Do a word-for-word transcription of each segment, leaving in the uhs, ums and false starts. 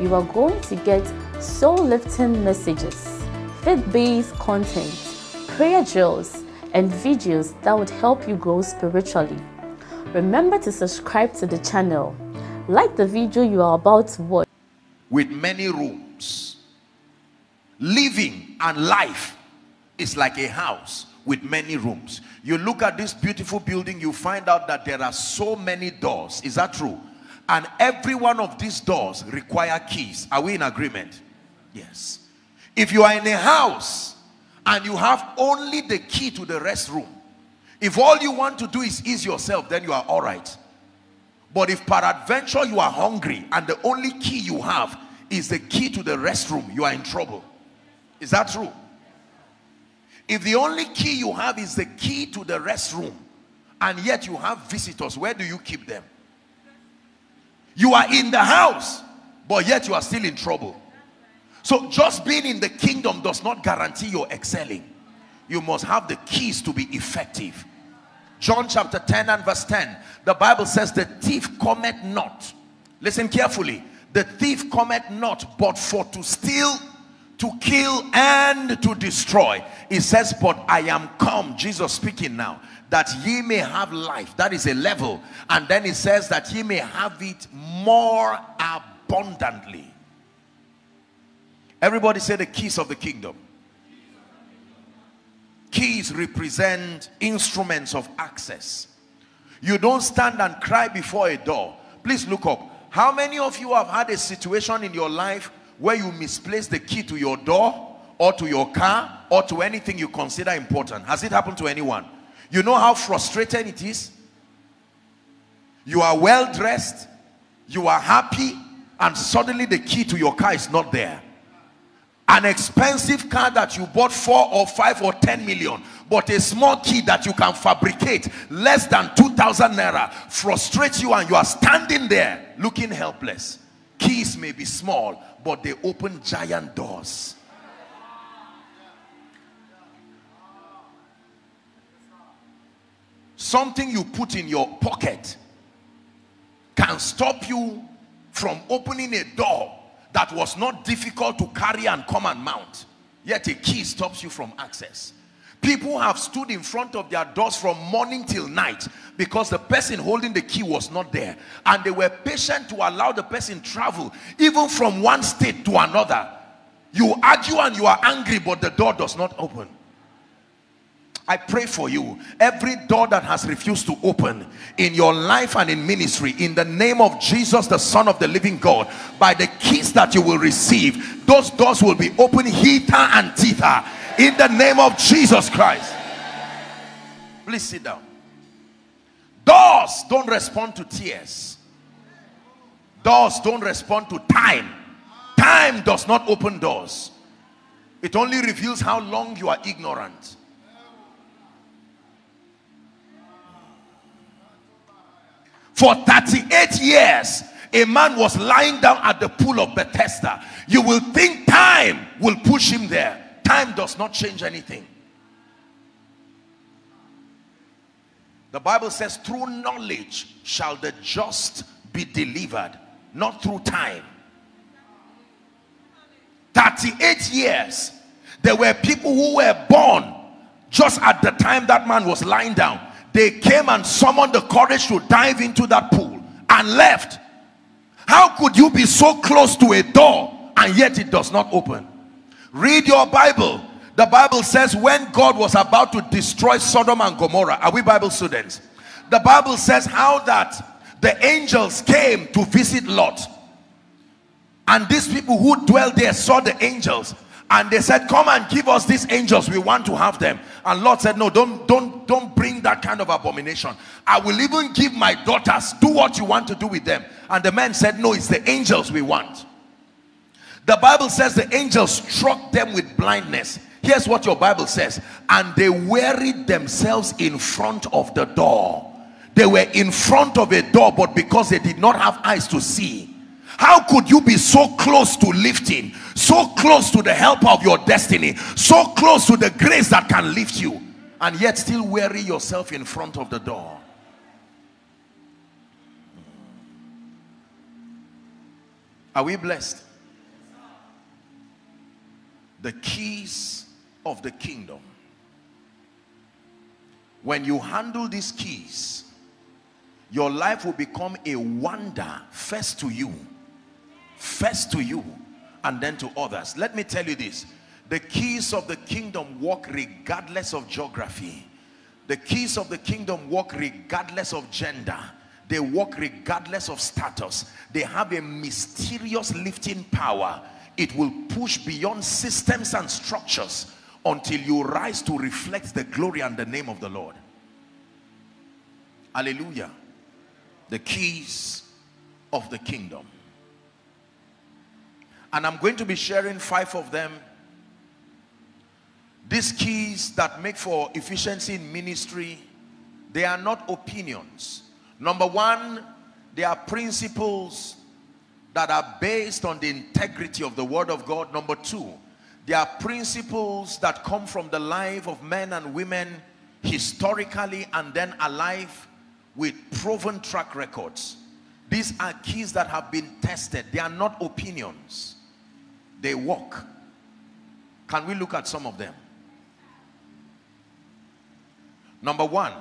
you are going to get soul-lifting messages, faith-based content, prayer drills and videos that would help you grow spiritually. Remember to subscribe to the channel, like the video you are about to watch. With many rooms, living and life is like a house with many rooms. You look at this beautiful building, you find out that there are so many doors. Is that true? And every one of these doors require keys. Are we in agreement? Yes. If you are in a house and you have only the key to the restroom, if all you want to do is ease yourself, then you are all right. But if peradventure you are hungry and the only key you have is the key to the restroom, you are in trouble. Is that true? If the only key you have is the key to the restroom and yet you have visitors, where do you keep them? You are in the house, but yet you are still in trouble. So just being in the kingdom does not guarantee you're excelling. You must have the keys to be effective. John chapter ten and verse ten, the Bible says, the thief cometh not. Listen carefully. The thief cometh not, but for to steal, to kill, and to destroy. It says, but I am come, Jesus speaking now, that ye may have life. That is a level. And then it says that ye may have it more abundantly. Everybody say the keys of the kingdom. Keys represent instruments of access. You don't stand and cry before a door. Please look up. How many of you have had a situation in your life where you misplaced the key to your door or to your car or to anything you consider important? Has it happened to anyone? You know how frustrating it is? You are well dressed, you are happy, and suddenly the key to your car is not there. An expensive car that you bought four or five or ten million, but a small key that you can fabricate less than two thousand naira frustrates you, and you are standing there looking helpless. Keys may be small, but they open giant doors. Something you put in your pocket can stop you from opening a door that was not difficult to carry and come and mount, yet a key stops you from access. People have stood in front of their doors from morning till night because the person holding the key was not there, and they were patient to allow the person travel even from one state to another. You argue and you are angry, but the door does not open. I pray for you, every door that has refused to open in your life and in ministry, in the name of Jesus, the Son of the living God, by the keys that you will receive, those doors will be open hither and thither, in the name of Jesus Christ. Please sit down. Doors don't respond to tears. Doors don't respond to time. Time does not open doors. It only reveals how long you are ignorant. For thirty-eight years, a man was lying down at the pool of Bethesda. You will think time will push him there. Time does not change anything. The Bible says, through knowledge shall the just be delivered, not through time. thirty-eight years. There were people who were born just at the time that man was lying down. They came and summoned the courage to dive into that pool and left. How could you be so close to a door and yet it does not open? Read your Bible. The Bible says when God was about to destroy Sodom and Gomorrah, are we Bible students? The Bible says how that the angels came to visit Lot. And these people who dwell there saw the angels. And they said, come and give us these angels. We want to have them. And Lord said, no, don't, don't, don't bring that kind of abomination. I will even give my daughters. Do what you want to do with them. And the man said, no, it's the angels we want. The Bible says the angels struck them with blindness. Here's what your Bible says. And they wearied themselves in front of the door. They were in front of a door, but because they did not have eyes to see. How could you be so close to lifting, so close to the help of your destiny, so close to the grace that can lift you, and yet still weary yourself in front of the door? Are we blessed? The keys of the kingdom. When you handle these keys, your life will become a wonder, first to you, first to you, and then to others. Let me tell you this. The keys of the kingdom work regardless of geography. The keys of the kingdom work regardless of gender. They work regardless of status. They have a mysterious lifting power. It will push beyond systems and structures until you rise to reflect the glory and the name of the Lord. Hallelujah. The keys of the kingdom. And I'm going to be sharing five of them. These keys that make for efficiency in ministry, they are not opinions. Number one, they are principles that are based on the integrity of the Word of God. Number two, they are principles that come from the life of men and women historically and then alive with proven track records. These are keys that have been tested. They are not opinions. They work. Can we look at some of them? Number one,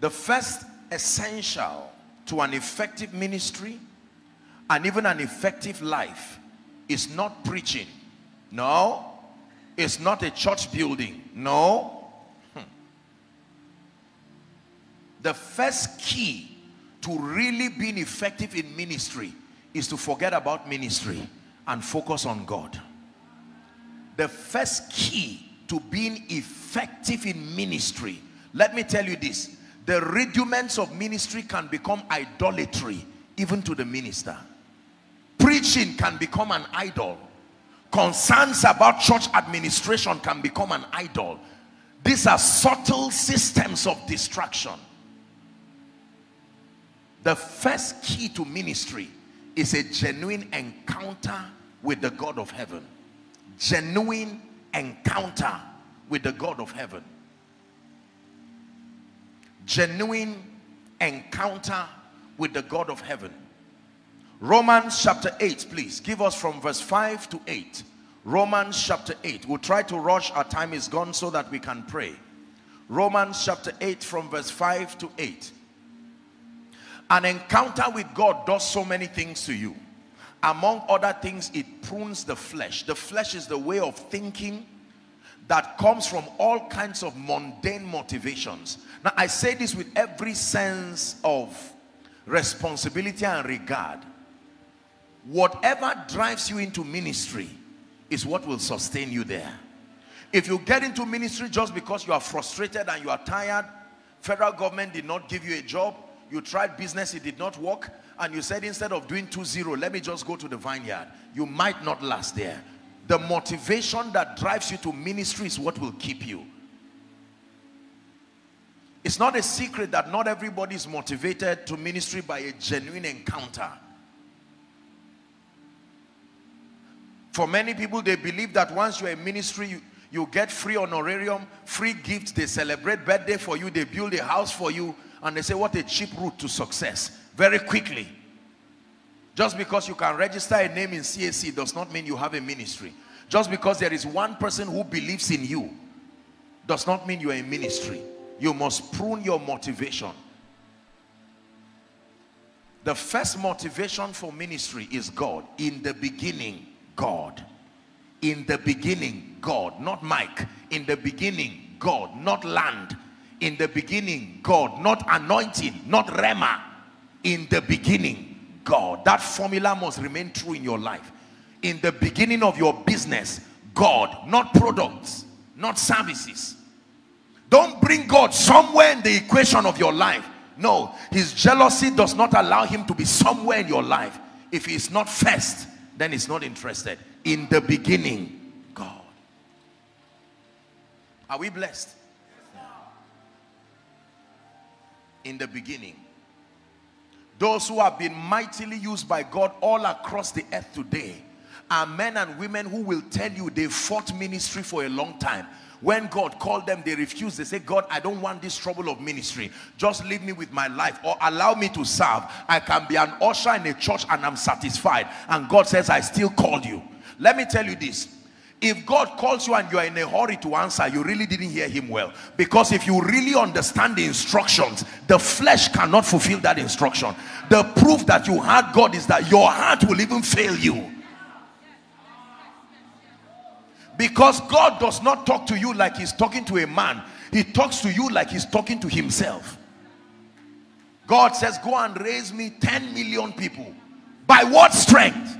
the first essential to an effective ministry and even an effective life is not preaching. No. It's not a church building. No. Hmm. The first key to really being effective in ministry is to forget about ministry and focus on God. The first key to being effective in ministry, let me tell you this, the rudiments of ministry can become idolatry even to the minister. Preaching can become an idol. Concerns about church administration can become an idol. These are subtle systems of distraction. The first key to ministry is a genuine encounter with the God of heaven. Genuine encounter with the God of heaven. Genuine encounter with the God of heaven. Romans chapter eight, please. Give us from verse five to eight. Romans chapter eight. We'll try to rush. Our time is gone so that we can pray. Romans chapter eight from verse five to eight. An encounter with God does so many things to you. Among other things, it prunes the flesh. The flesh is the way of thinking that comes from all kinds of mundane motivations. Now, I say this with every sense of responsibility and regard. Whatever drives you into ministry is what will sustain you there. If you get into ministry just because you are frustrated and you are tired, federal government did not give you a job, you tried business, it did not work, and you said, instead of doing two zero, let me just go to the vineyard, you might not last there. The motivation that drives you to ministry is what will keep you. It's not a secret that not everybody is motivated to ministry by a genuine encounter. For many people, they believe that once you're in ministry, you, you get free honorarium, free gifts, they celebrate birthday for you, they build a house for you, and they say, what a cheap route to success, very quickly. Just because you can register a name in C A C does not mean you have a ministry. Just because there is one person who believes in you does not mean you are in ministry. You must prune your motivation. The first motivation for ministry is God. In the beginning, God. In the beginning, God. Not Mike. In the beginning, God. Not land. In the beginning, God. Not anointing. Not Rema. In the beginning, God. That formula must remain true in your life. In the beginning of your business, God, not products, not services. Don't bring God somewhere in the equation of your life. No, his jealousy does not allow him to be somewhere in your life if he is not first then it's not interested. In the beginning, God. Are we blessed? In the beginning. Those who have been mightily used by God all across the earth today are men and women who will tell you they fought ministry for a long time. When God called them, they refused. They say, God, I don't want this trouble of ministry. Just leave me with my life, or allow me to serve. I can be an usher in a church and I'm satisfied. And God says, I still called you. Let me tell you this. If God calls you and you are in a hurry to answer, you really didn't hear him well. Because if you really understand the instructions, the flesh cannot fulfill that instruction. The proof that you heard God is that your heart will even fail you. Because God does not talk to you like he's talking to a man. He talks to you like he's talking to himself. God says, go and raise me ten million people. By what strength?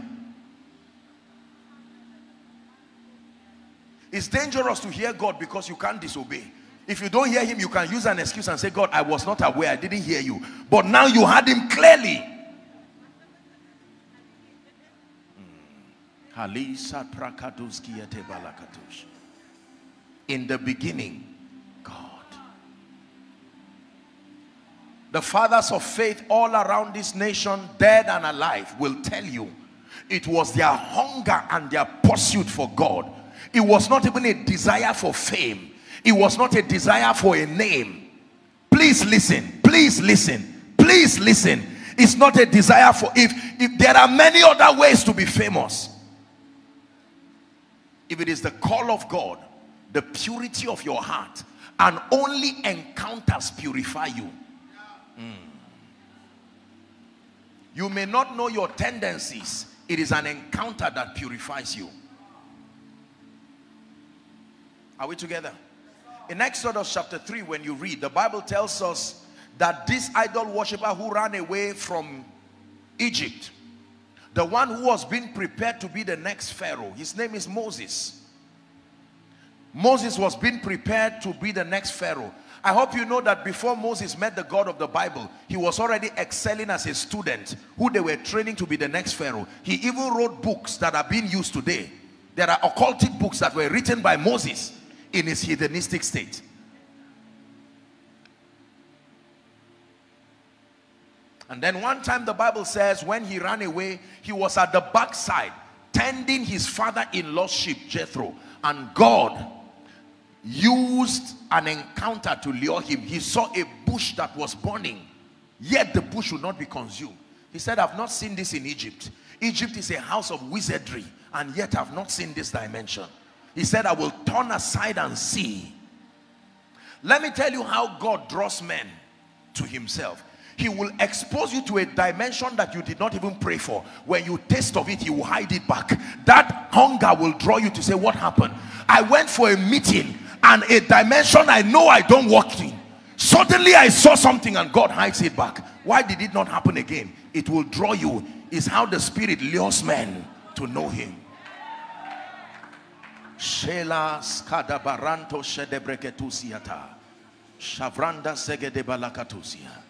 It's dangerous to hear God because you can't disobey. If you don't hear him, you can use an excuse and say, God, I was not aware, I didn't hear you. But now you heard him clearly. In the beginning, God. The fathers of faith all around this nation, dead and alive, will tell you it was their hunger and their pursuit for God. It was not even a desire for fame. It was not a desire for a name. Please listen. Please listen. Please listen. It's not a desire for... If, if there are many other ways to be famous... If it is the call of God, the purity of your heart, and only encounters purify you. Mm. You may not know your tendencies. It is an encounter that purifies you. Are we together? In Exodus chapter three, when you read, the Bible tells us that this idol worshiper who ran away from Egypt, the one who was being prepared to be the next Pharaoh. His name is Moses. Moses was being prepared to be the next Pharaoh. I hope you know that before Moses met the God of the Bible, he was already excelling as a student who they were training to be the next Pharaoh. He even wrote books that are being used today. There are occultic books that were written by Moses in his heathenistic state. And then one time the Bible says when he ran away, he was at the backside tending his father-in-law's sheep, Jethro. And God used an encounter to lure him. He saw a bush that was burning, yet the bush would not be consumed. He said, I've not seen this in Egypt. Egypt is a house of wizardry, and yet I've not seen this dimension. He said, I will turn aside and see. Let me tell you how God draws men to himself. He will expose you to a dimension that you did not even pray for. When you taste of it, you will hide it back. That hunger will draw you to say, what happened? I went for a meeting and a dimension I know I don't walk in. Suddenly I saw something and God hides it back. Why did it not happen again? It will draw you. It's how the Spirit lures men to know him. Shela skadabaranto shedebreketusiata. Shavranda segedebalakatusia.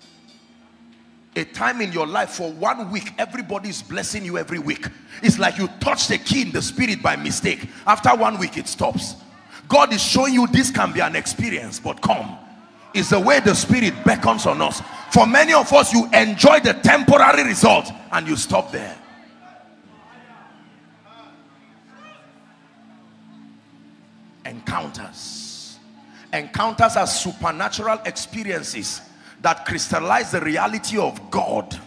A time in your life for one week, everybody's blessing you every week. It's like you touched a key in the Spirit by mistake. After one week, it stops. God is showing you this can be an experience, but come. It's the way the Spirit beckons on us. For many of us, you enjoy the temporary result and you stop there. Encounters. Encounters are supernatural experiences that crystallize the reality of God,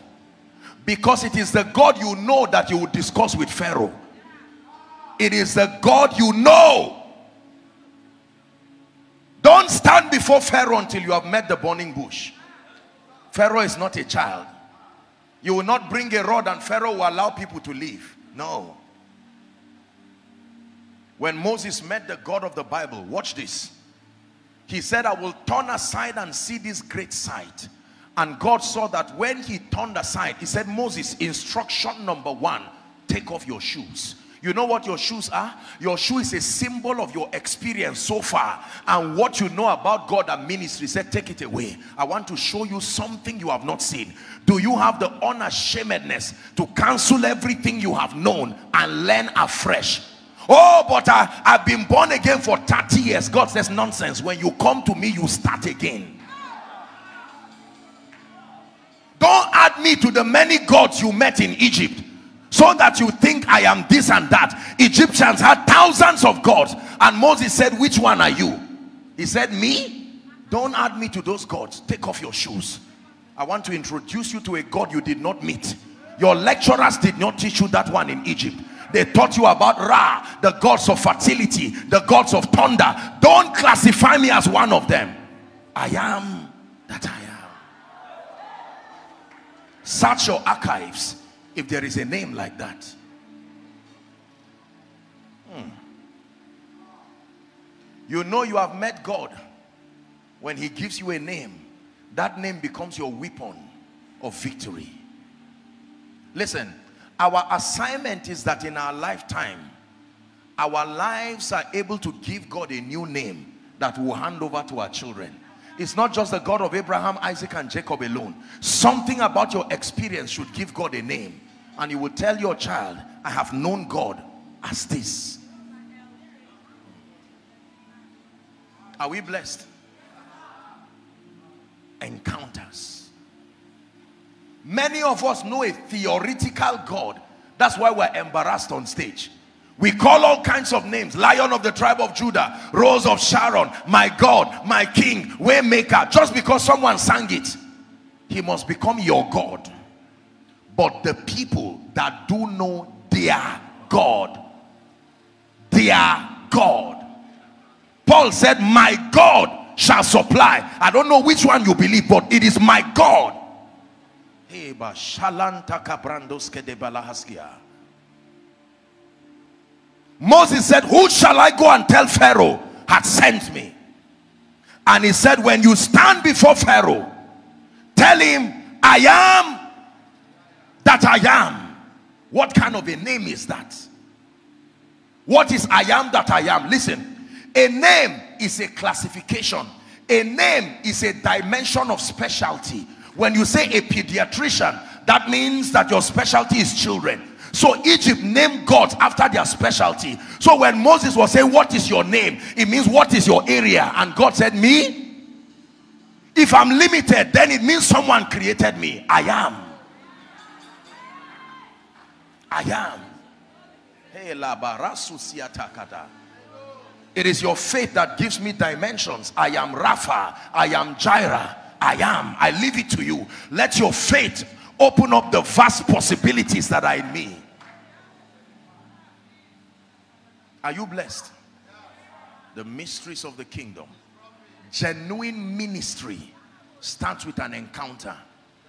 because it is the God you know that you will discuss with Pharaoh. It is the God you know. Don't stand before Pharaoh until you have met the burning bush. Pharaoh is not a child. You will not bring a rod and Pharaoh will allow people to leave. No. When Moses met the God of the Bible, watch this. He said, I will turn aside and see this great sight. And God saw that when he turned aside, he said, Moses, instruction number one, take off your shoes. You know what your shoes are? Your shoe is a symbol of your experience so far and what you know about God and ministry. Said, take it away. I want to show you something you have not seen. Do you have the unashamedness to cancel everything you have known and learn afresh? Oh, but I, I've been born again for thirty years. God says, nonsense. When you come to me, you start again. Don't add me to the many gods you met in Egypt, so that you think I am this and that. Egyptians had thousands of gods, and Moses said, which one are you? He said, me? Don't add me to those gods. Take off your shoes. I want to introduce you to a God you did not meet. Your lecturers did not teach you that one in Egypt. They taught you about Ra, the gods of fertility, the gods of thunder. Don't classify me as one of them. I am that I am. Search your archives if there is a name like that. Hmm. You know you have met God when he gives you a name. That name becomes your weapon of victory. Listen, our assignment is that in our lifetime, our lives are able to give God a new name that we'll hand over to our children. It's not just the God of Abraham, Isaac, and Jacob alone. Something about your experience should give God a name. And you will tell your child, I have known God as this. Are we blessed? Encounters. Many of us know a theoretical God. That's why we're embarrassed on stage. We call all kinds of names. Lion of the tribe of Judah, Rose of Sharon, my God, my King, Waymaker. Just because someone sang it, he must become your God. But the people that do know their God, their God. Paul said, my God shall supply. I don't know which one you believe, but it is my God. Moses said, who shall I go and tell Pharaoh had sent me? And he said, when you stand before Pharaoh, tell him, I am that I am. What kind of a name is that? What is I am that I am? Listen, a name is a classification. A name is a dimension of specialty. When you say a pediatrician, that means that your specialty is children. So Egypt named gods after their specialty. So when Moses was saying, what is your name? It means what is your area? And God said, me? If I'm limited, then it means someone created me. I am. I am. It is your faith that gives me dimensions. I am Rafa. I am Jaira. I am. I leave it to you. Let your faith open up the vast possibilities that are in me. Are you blessed? The mysteries of the kingdom. Genuine ministry starts with an encounter,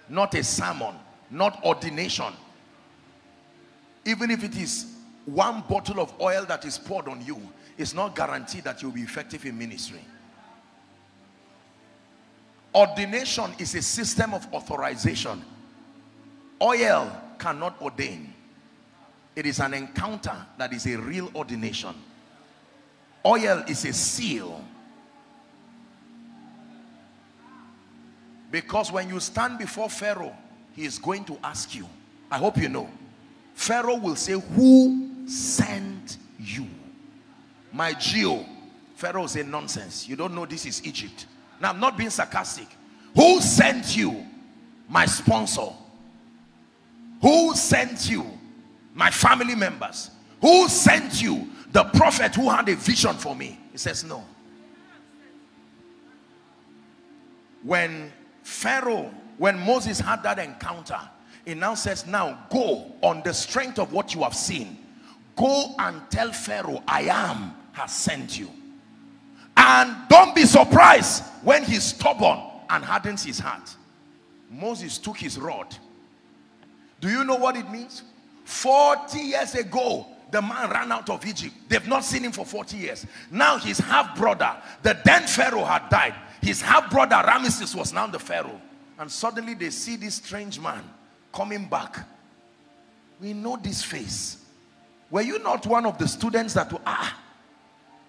not a sermon, not ordination. Even if it is one bottle of oil that is poured on you, it's not guaranteed that you'll be effective in ministry. Ordination is a system of authorization. Oil cannot ordain. It is an encounter that is a real ordination. Oil is a seal. Because when you stand before Pharaoh, he is going to ask you. I hope you know. Pharaoh will say, who sent you? My Geo. Pharaoh will say, nonsense. You don't know this is Egypt. Now, I'm not being sarcastic. Who sent you? My sponsor. Who sent you? My family members. Who sent you? The prophet who had a vision for me. He says no. When Pharaoh, when Moses had that encounter, he now says, now go on the strength of what you have seen. Go and tell Pharaoh, I am has sent you. And don't be surprised when he's stubborn and hardens his heart. Moses took his rod. Do you know what it means? forty years ago, the man ran out of Egypt. They've not seen him for forty years. Now his half-brother, the then Pharaoh, had died. His half-brother, Ramesses, was now the Pharaoh. And suddenly they see this strange man coming back. We know this face. were you not one of the students that were, ah?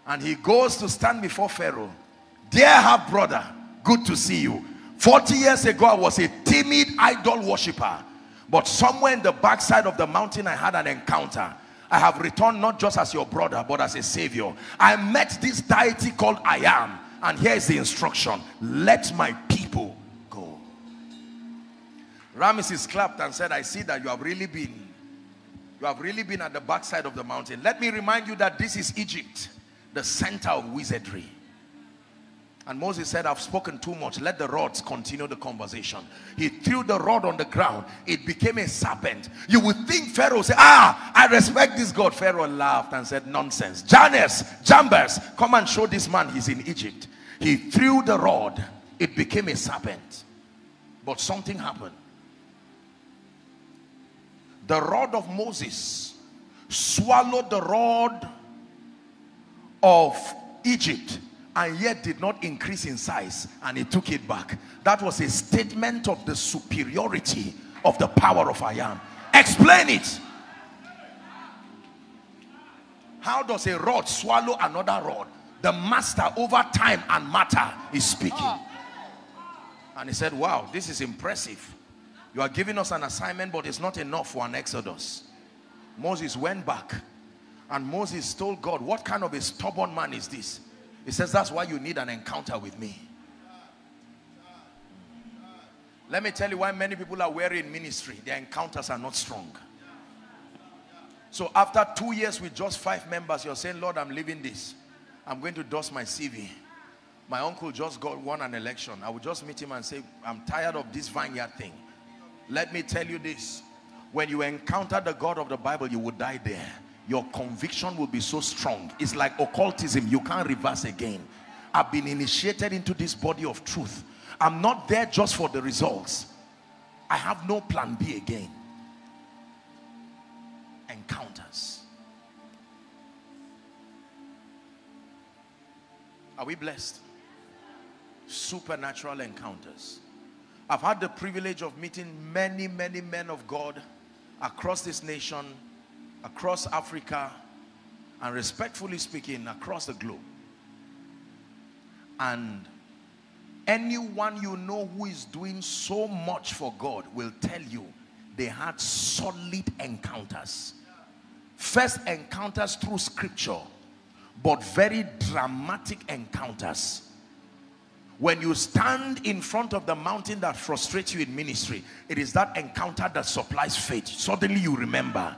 And he goes to stand before Pharaoh. Dear half brother, good to see you. forty years ago, I was a timid idol worshiper. But somewhere in the backside of the mountain, I had an encounter. I have returned not just as your brother, but as a savior. I met this deity called I Am. And here is the instruction. Let my people go. Ramesses clapped and said, I see that you have really been, you have really been at the backside of the mountain. Let me remind you that this is Egypt, the center of wizardry. And Moses said, I've spoken too much. Let the rods continue the conversation. He threw the rod on the ground. It became a serpent. You would think Pharaoh said, ah, I respect this God. Pharaoh laughed and said, nonsense. Janus, Jambers, come and show this man he's in Egypt. He threw the rod. It became a serpent. But something happened. The rod of Moses swallowed the rod of Egypt, and yet did not increase in size, and he took it back. That was a statement of the superiority of the power of I Am. Explain it. How does a rod swallow another rod? The master over time and matter is speaking. And he said, wow, this is impressive. You are giving us an assignment, but it's not enough for an exodus. Moses went back, and Moses told God, what kind of a stubborn man is this? He says, that's why you need an encounter with me. Let me tell you why many people are weary in ministry. Their encounters are not strong. So after two years with just five members, you're saying, Lord, I'm leaving this. I'm going to dust my C V. My uncle just got won an election. I would just meet him and say, I'm tired of this vineyard thing. Let me tell you this. When you encounter the God of the Bible, you will die there. Your conviction will be so strong. It's like occultism. You can't reverse again. I've been initiated into this body of truth. I'm not there just for the results. I have no plan B again. Encounters. Are we blessed? Supernatural encounters. I've had the privilege of meeting many, many men of God across this nation, across Africa, and respectfully speaking, across the globe. And anyone you know who is doing so much for God will tell you they had solid encounters. First encounters through scripture, but very dramatic encounters. When you stand in front of the mountain that frustrates you in ministry, it is that encounter that supplies faith. Suddenly you remember.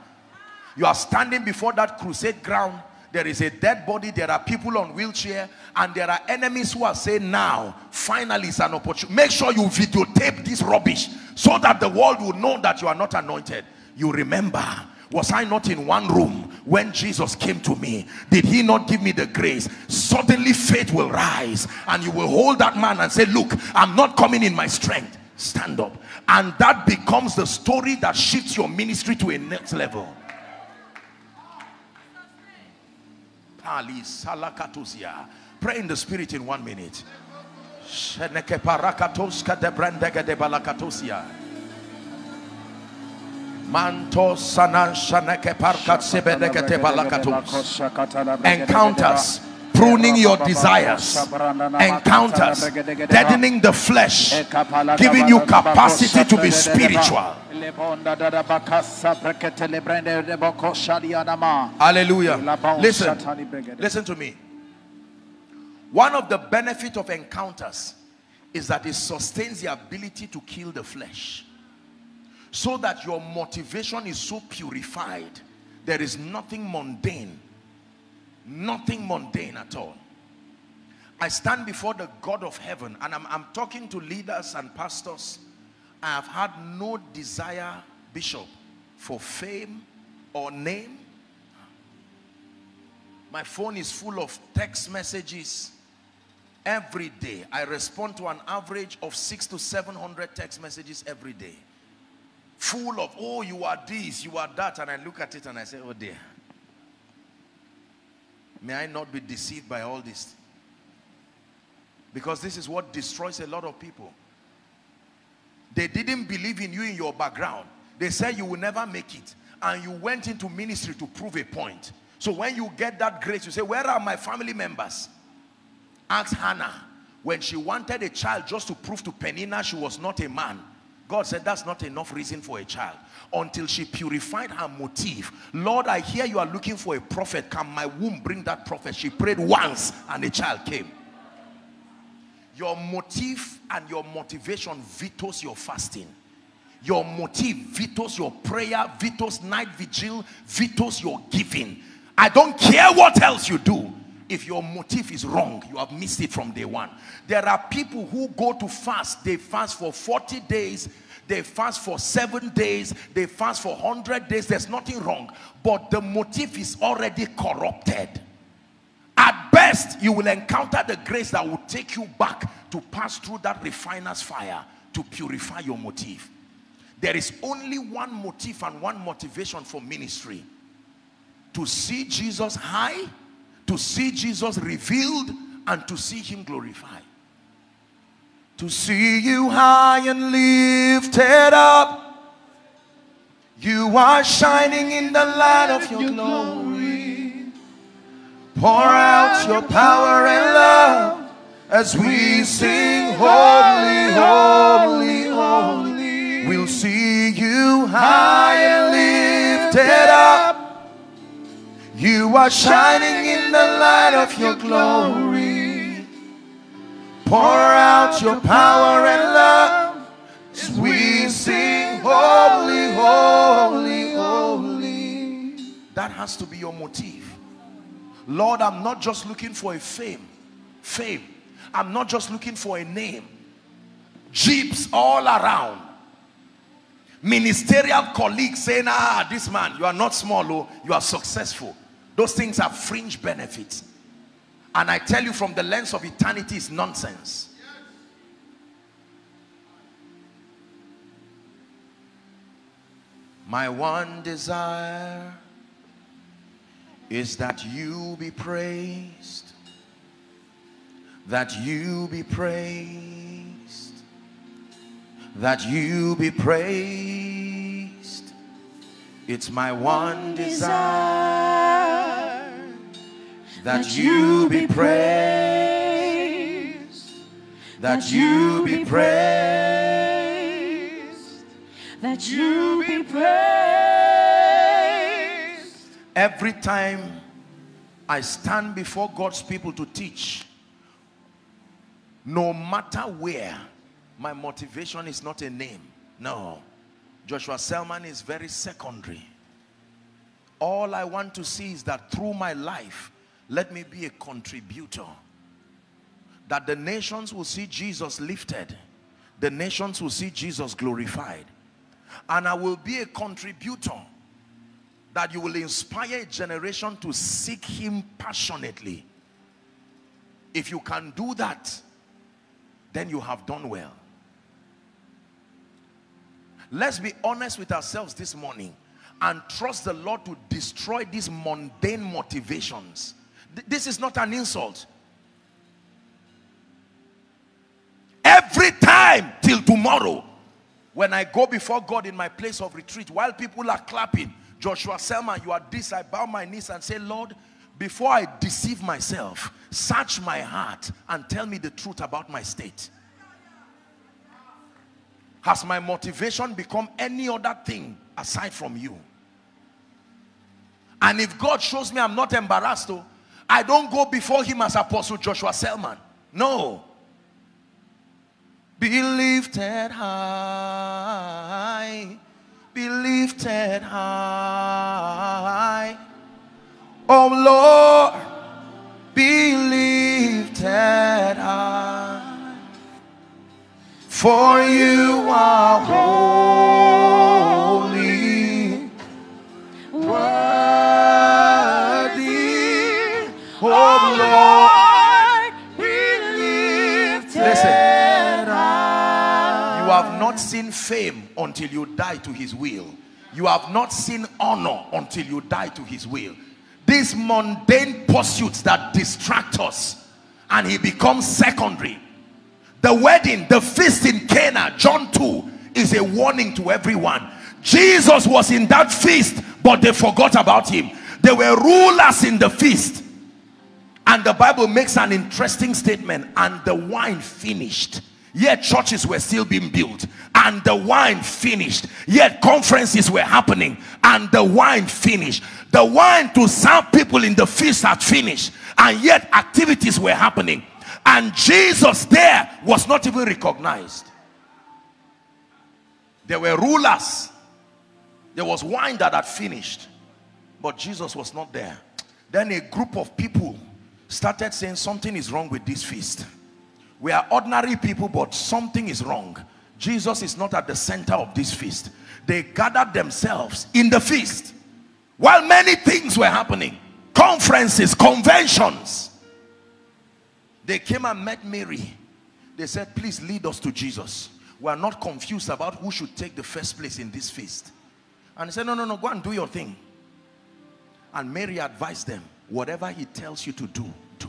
You are standing before that crusade ground. There is a dead body. There are people on wheelchair. And there are enemies who are saying, now, finally it's an opportunity. Make sure you videotape this rubbish so that the world will know that you are not anointed. You remember, was I not in one room when Jesus came to me? Did he not give me the grace? Suddenly faith will rise. And you will hold that man and say, look, I'm not coming in my strength. Stand up. And that becomes the story that shifts your ministry to a next level. Pray in the spirit in one minute. Encounters. Pruning your desires, encounters, deadening the flesh, giving you capacity to be spiritual. Hallelujah. Listen, listen to me. One of the benefits of encounters is that it sustains the ability to kill the flesh, so that your motivation is so purified. There is nothing mundane. Nothing mundane at all. I stand before the God of heaven, and I'm, I'm talking to leaders and pastors. I have had no desire, Bishop, for fame or name. My phone is full of text messages every day. I respond to an average of six to seven hundred text messages every day. Full of, oh, you are this, you are that. And I look at it and I say, oh dear. May I not be deceived by all this? Because this is what destroys a lot of people. They didn't believe in you in your background. They said you will never make it. and you went into ministry to prove a point. So when you get that grace, you say, where are my family members? Ask Hannah. When she wanted a child just to prove to Penina she was not a man, God said that's not enough reason for a child until she purified her motive. Lord, I hear you are looking for a prophet. Can my womb bring that prophet? She prayed once and a child came. Your motive and your motivation vetoes your fasting. Your motive vetoes your prayer, vetoes night vigil, vetoes your giving. I don't care what else you do. If your motive is wrong, you have missed it from day one. There are people who go to fast. They fast for forty days. They fast for seven days. They fast for one hundred days. There's nothing wrong. But the motive is already corrupted. At best, you will encounter the grace that will take you back to pass through that refiner's fire to purify your motive. There is only one motive and one motivation for ministry. To see Jesus high, to see Jesus revealed, and to see him glorified. To see you high and lifted up. You are shining in the light of your glory. Pour out your power and love as we sing holy, holy, holy. We'll see you high and lifted up. You are shining in the light of your glory. Pour out your power and love as we sing holy, holy, holy. That has to be your motive. Lord, I'm not just looking for a fame. Fame. I'm not just looking for a name. Jeeps all around. Ministerial colleagues saying, ah, this man, you are not small, oh, you are successful. Those things are fringe benefits. And I tell you from the lens of eternity, it's nonsense. Yes. My one desire is that you be praised. That you be praised. That you be praised. It's my one desire. That you be praised. That you be praised. That you be praised. Every time I stand before God's people to teach, no matter where, my motivation is not a name. No. Joshua Selman is very secondary. All I want to see is that through my life, let me be a contributor. That the nations will see Jesus lifted. The nations will see Jesus glorified. And I will be a contributor. That you will inspire a generation to seek him passionately. If you can do that, then you have done well. Let's be honest with ourselves this morning. And trust the Lord to destroy these mundane motivations. This is not an insult. Every time till tomorrow, when I go before God in my place of retreat, while people are clapping, Joshua Selman, you are this, I bow my knees and say, Lord, before I deceive myself, search my heart and tell me the truth about my state. Has my motivation become any other thing aside from you? And if God shows me, I'm not embarrassed though. I don't go before him as Apostle Joshua Selman. No. Be lifted high. Be lifted high. Oh Lord, be lifted high. For you are holy. Oh Lord, be lifted. Listen, you have not seen fame until you die to his will. You have not seen honor until you die to his will. These mundane pursuits that distract us, and he becomes secondary. The wedding, the feast in Cana, John two, is a warning to everyone. Jesus was in that feast, but they forgot about him. They were rulers in the feast. And the Bible makes an interesting statement. And the wine finished. Yet churches were still being built. And the wine finished. Yet conferences were happening. And the wine finished. The wine to serve people in the feast had finished. And yet activities were happening. And Jesus there was not even recognized. There were rulers. There was wine that had finished. But Jesus was not there. Then a group of people started saying something is wrong with this feast. We are ordinary people, but something is wrong. Jesus is not at the center of this feast. They gathered themselves in the feast while many things were happening. Conferences, conventions. They came and met Mary. They said, please lead us to Jesus. We are not confused about who should take the first place in this feast. And he said, no, no, no, go and do your thing. And Mary advised them, whatever he tells you to do, do.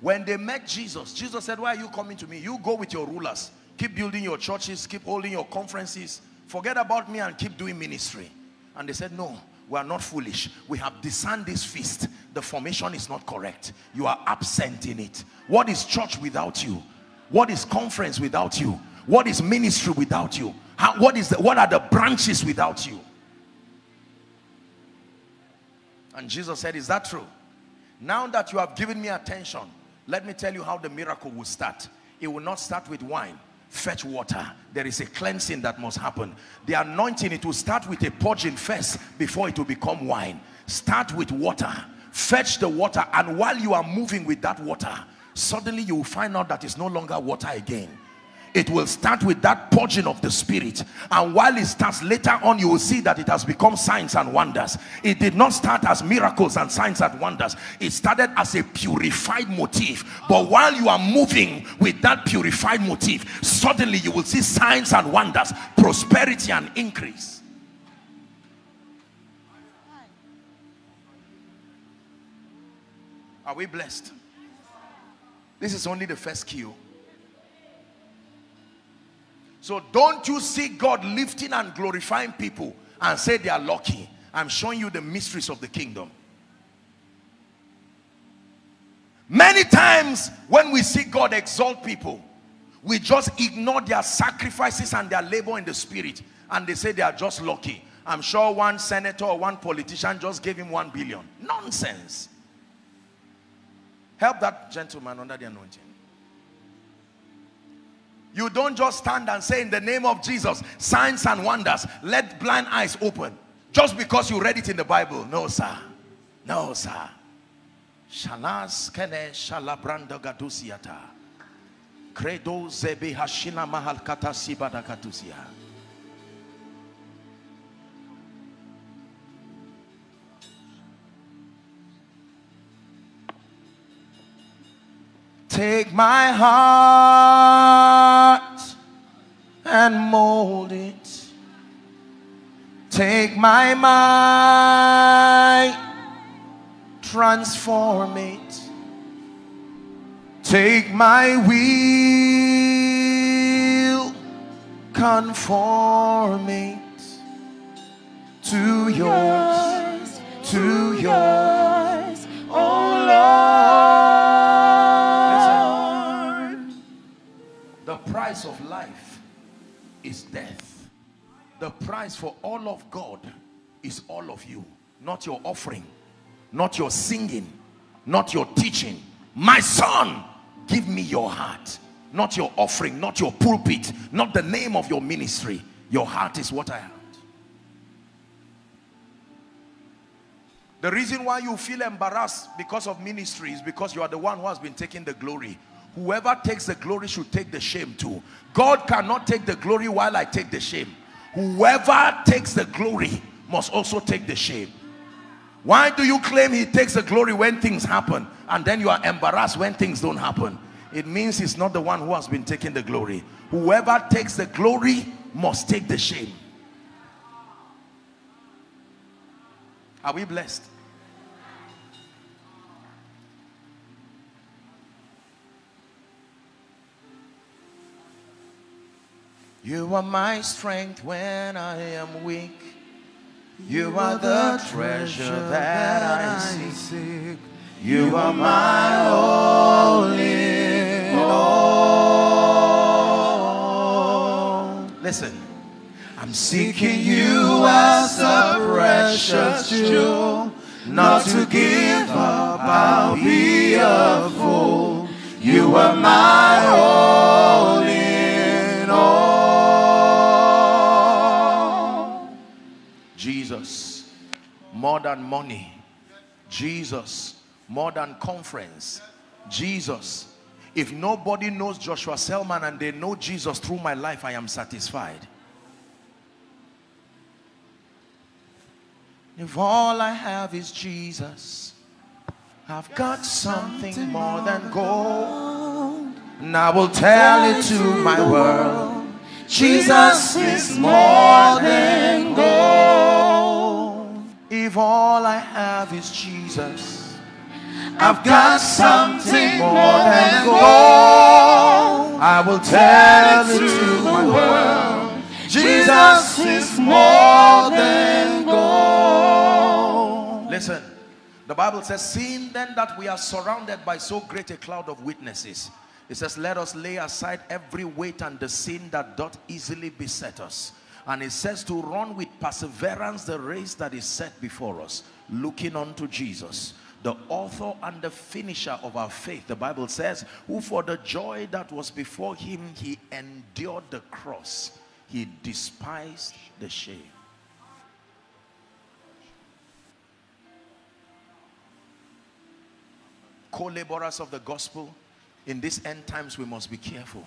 When they met Jesus, Jesus said, why are you coming to me? You go with your rulers. Keep building your churches. Keep holding your conferences. Forget about me and keep doing ministry. And they said, no, we are not foolish. We have discerned this feast. The formation is not correct. You are absent in it. What is church without you? What is conference without you? What is ministry without you? How, what, is the, what are the branches without you? And Jesus said, is that true? Now that you have given me attention, let me tell you how the miracle will start. It will not start with wine. Fetch water. There is a cleansing that must happen. The anointing, it will start with a purging first before it will become wine. Start with water. Fetch the water. And while you are moving with that water, suddenly you will find out that it's no longer water again. It will start with that purging of the spirit. And while it starts later on, you will see that it has become signs and wonders. It did not start as miracles and signs and wonders. It started as a purified motif. But while you are moving with that purified motif, suddenly you will see signs and wonders, prosperity and increase. Are we blessed? This is only the first cue. So don't you see God lifting and glorifying people and say they are lucky. I'm showing you the mysteries of the kingdom. Many times when we see God exalt people, we just ignore their sacrifices and their labor in the spirit. And they say they are just lucky. I'm sure one senator or one politician just gave him one billion. Nonsense. Help that gentleman under the anointing. You don't just stand and say in the name of Jesus, signs and wonders, let blind eyes open. Just because you read it in the Bible. No, sir. No, sir. Take my heart and mold it. Take my mind, transform it. Take my will, conform it to yours, to yours, oh Lord. The price of life is death. The price for all of God is all of you. Not your offering, not your singing, not your teaching. My son, give me your heart. Not your offering, not your pulpit, not the name of your ministry. Your heart is what I have. The reason why you feel embarrassed because of ministry is because you are the one who has been taking the glory. Whoever takes the glory should take the shame too. God cannot take the glory while I take the shame. Whoever takes the glory must also take the shame. Why do you claim he takes the glory when things happen and then you are embarrassed when things don't happen? It means he's not the one who has been taking the glory. Whoever takes the glory must take the shame. Are we blessed? You are my strength when I am weak. You, you are the treasure that, that I seek. You, you are my only Lord. Listen. I'm seeking you as a precious jewel. Not to give up, I'll be a fool. You are my all in all. Jesus, more than money. Jesus, more than conference. Jesus, if nobody knows Joshua Selman and they know Jesus through my life, I am satisfied. If all I have is Jesus, I've got, got something, something more than gold, and I will tell it to my world. Jesus is more than gold. If all I have is Jesus, I've got something more than gold, I will tell it to the world. Jesus is more than gold. Listen, the Bible says, seeing then that we are surrounded by so great a cloud of witnesses, it says, let us lay aside every weight and the sin that doth easily beset us. And it says to run with perseverance the race that is set before us, looking unto Jesus, the author and the finisher of our faith. The Bible says, who for the joy that was before him, he endured the cross. He despised the shame. Co-laborers of the gospel, in these end times we must be careful.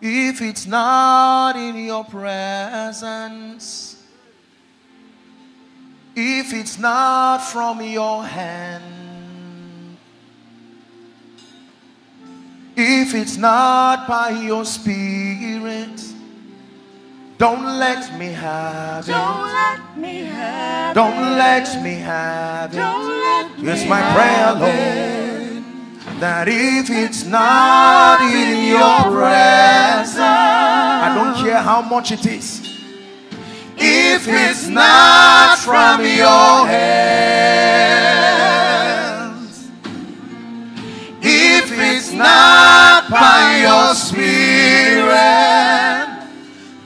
If it's not in your presence, if it's not from your hand, if it's not by your spirit, don't let me have it. Don't let me have it. Don't let me have it. It's my prayer, Lord, that if it's not in your presence, I don't care how much it is, if it's not from your hands, if it's not by your spirit,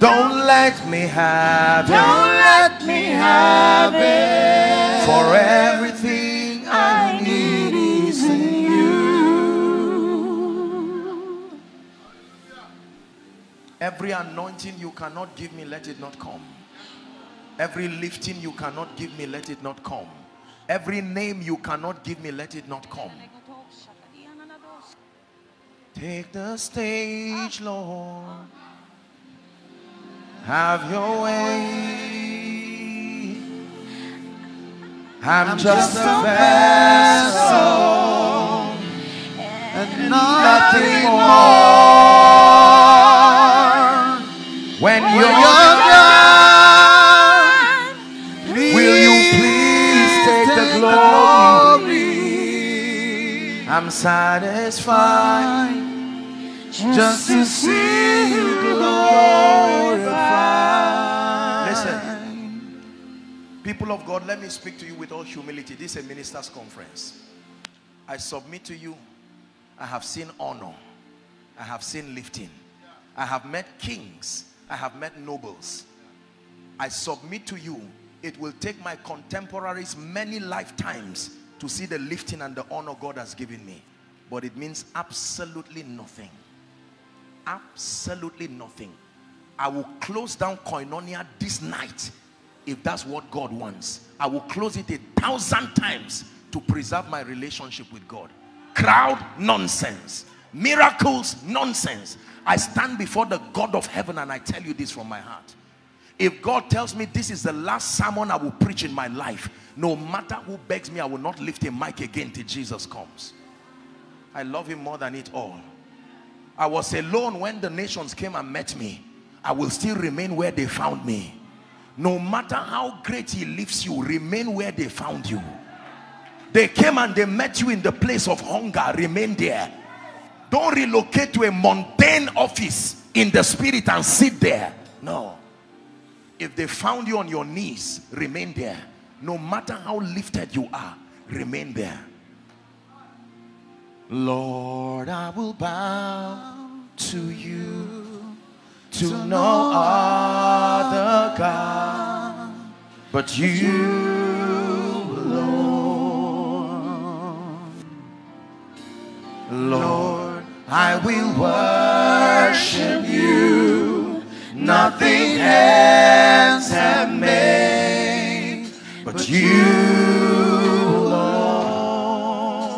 don't let me have it. Don't let me have it. For everything I need is in you. Every anointing you cannot give me, let it not come. Every lifting you cannot give me, let it not come. Every name you cannot give me, let it not come. Take the stage, Lord. Have your way. I'm, I'm just, just a vessel and, and nothing more. When, when you're, you're done, done, will you please take, take the glory? glory? I'm satisfied just, just to see you glory. Listen, people of God, let me speak to you with all humility. This is a minister's conference. I submit to you, I have seen honor, I have seen lifting, I have met kings, I have met nobles. I submit to you, it will take my contemporaries many lifetimes to see the lifting and the honor God has given me. But it means absolutely nothing. Absolutely nothing. I will close down Koinonia this night if that's what God wants. I will close it a thousand times to preserve my relationship with God. Crowd, nonsense. Miracles, nonsense. I stand before the God of heaven and I tell you this from my heart. If God tells me this is the last sermon I will preach in my life, no matter who begs me, I will not lift a mic again till Jesus comes. I love him more than it all. I was alone when the nations came and met me. I will still remain where they found me. No matter how great he lifts you, remain where they found you. They came and they met you in the place of hunger. Remain there. Don't relocate to a mundane office in the spirit and sit there. No. If they found you on your knees, remain there. No matter how lifted you are, remain there. Lord, I will bow to you, to no other God but you, Lord. Lord, I will worship you, nothing hands have made but you.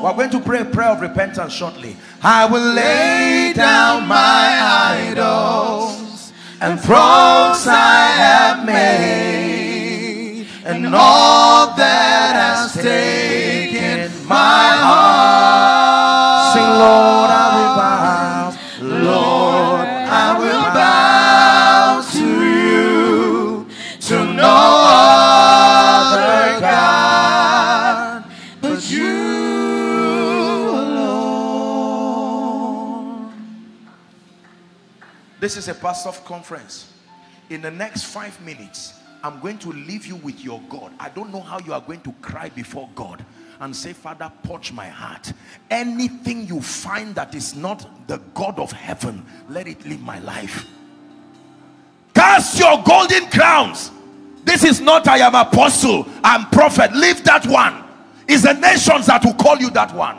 We're going to pray a prayer of repentance shortly. I will lay down my idols and thrones I have made, and all that has taken my heart. Sing, Lord, I will bow. Lord, I will bow to you, to no other God but you. This is a pastor's conference. In the next five minutes, I'm going to leave you with your God. I don't know how you are going to cry before God and say, Father, purge my heart. Anything you find that is not the God of heaven, let it leave my life. Cast your golden crowns. This is not I am apostle, I'm prophet. Leave that one. It's the nations that will call you that one.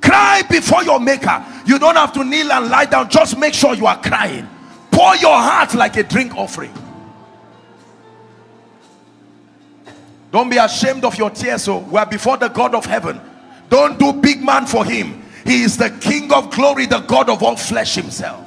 Cry before your maker. You don't have to kneel and lie down. Just make sure you are crying. Pour your heart like a drink offering. Don't be ashamed of your tears. So we are before the God of heaven. Don't do big man for him. He is the King of glory, the God of all flesh himself.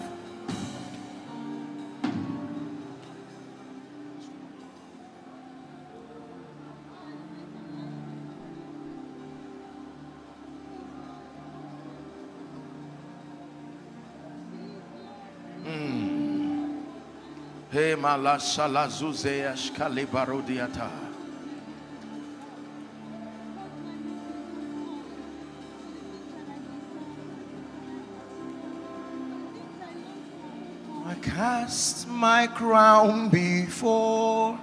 Hey, Malasala Zuzeash Kalibarodiata. I cast my crown before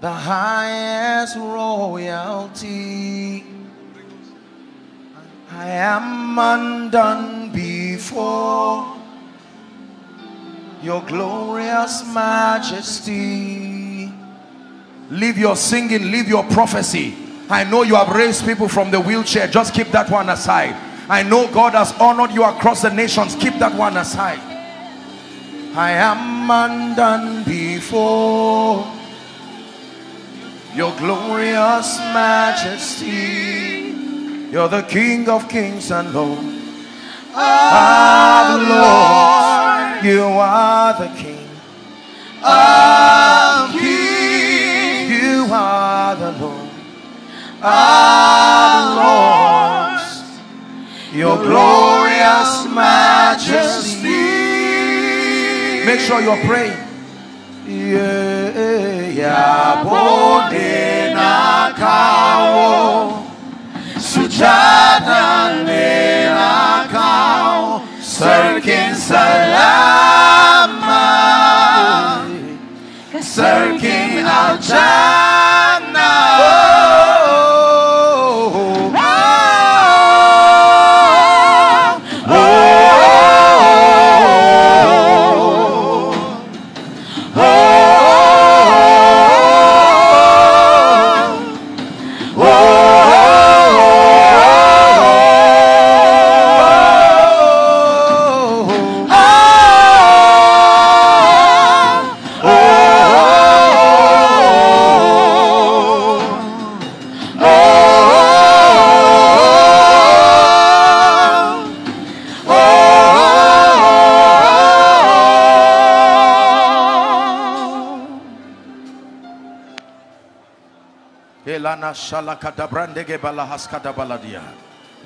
the highest royalty. I am undone before your glorious majesty. Leave your singing, leave your prophecy. I know you have raised people from the wheelchair. Just keep that one aside. I know God has honored you across the nations. Keep that one aside. I am undone before your glorious majesty. You're the King of kings and Lord of lords. You are the King of kings. You are the Lord of lords. Your glorious majesty. Make sure you're praying. Yeah. Sarkin salama, Sarkin aljana.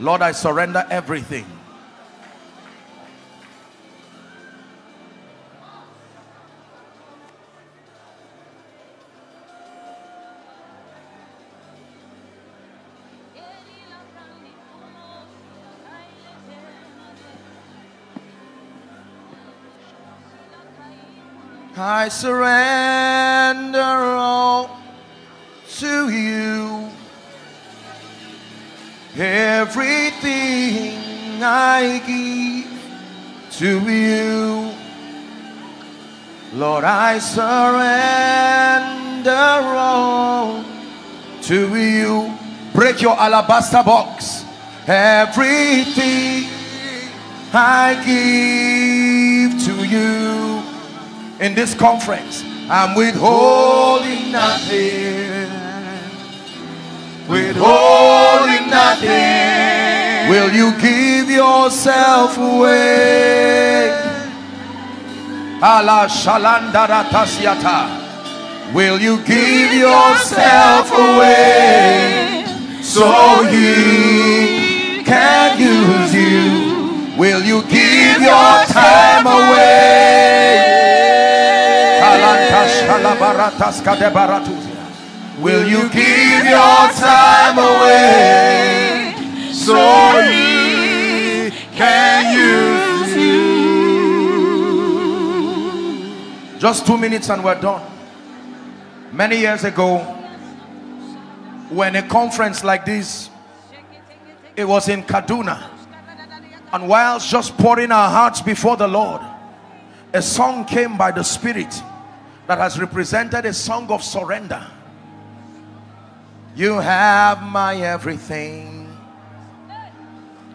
Lord, I surrender everything. I surrender all to you. Everything I give to you, Lord, I surrender all to you. Break your alabaster box. Everything I give to you. In this conference, I'm withholding nothing. Withholding nothing. Will you give yourself away? Allah shalandara tasyata. Will you give yourself away so He can use you? Will you give your time away? Will you give your time away so He can use you? Just two minutes and we're done. Many years ago, when a conference like this, it was in Kaduna, and whilst just pouring our hearts before the Lord, a song came by the Spirit that has represented a song of surrender. You have my everything.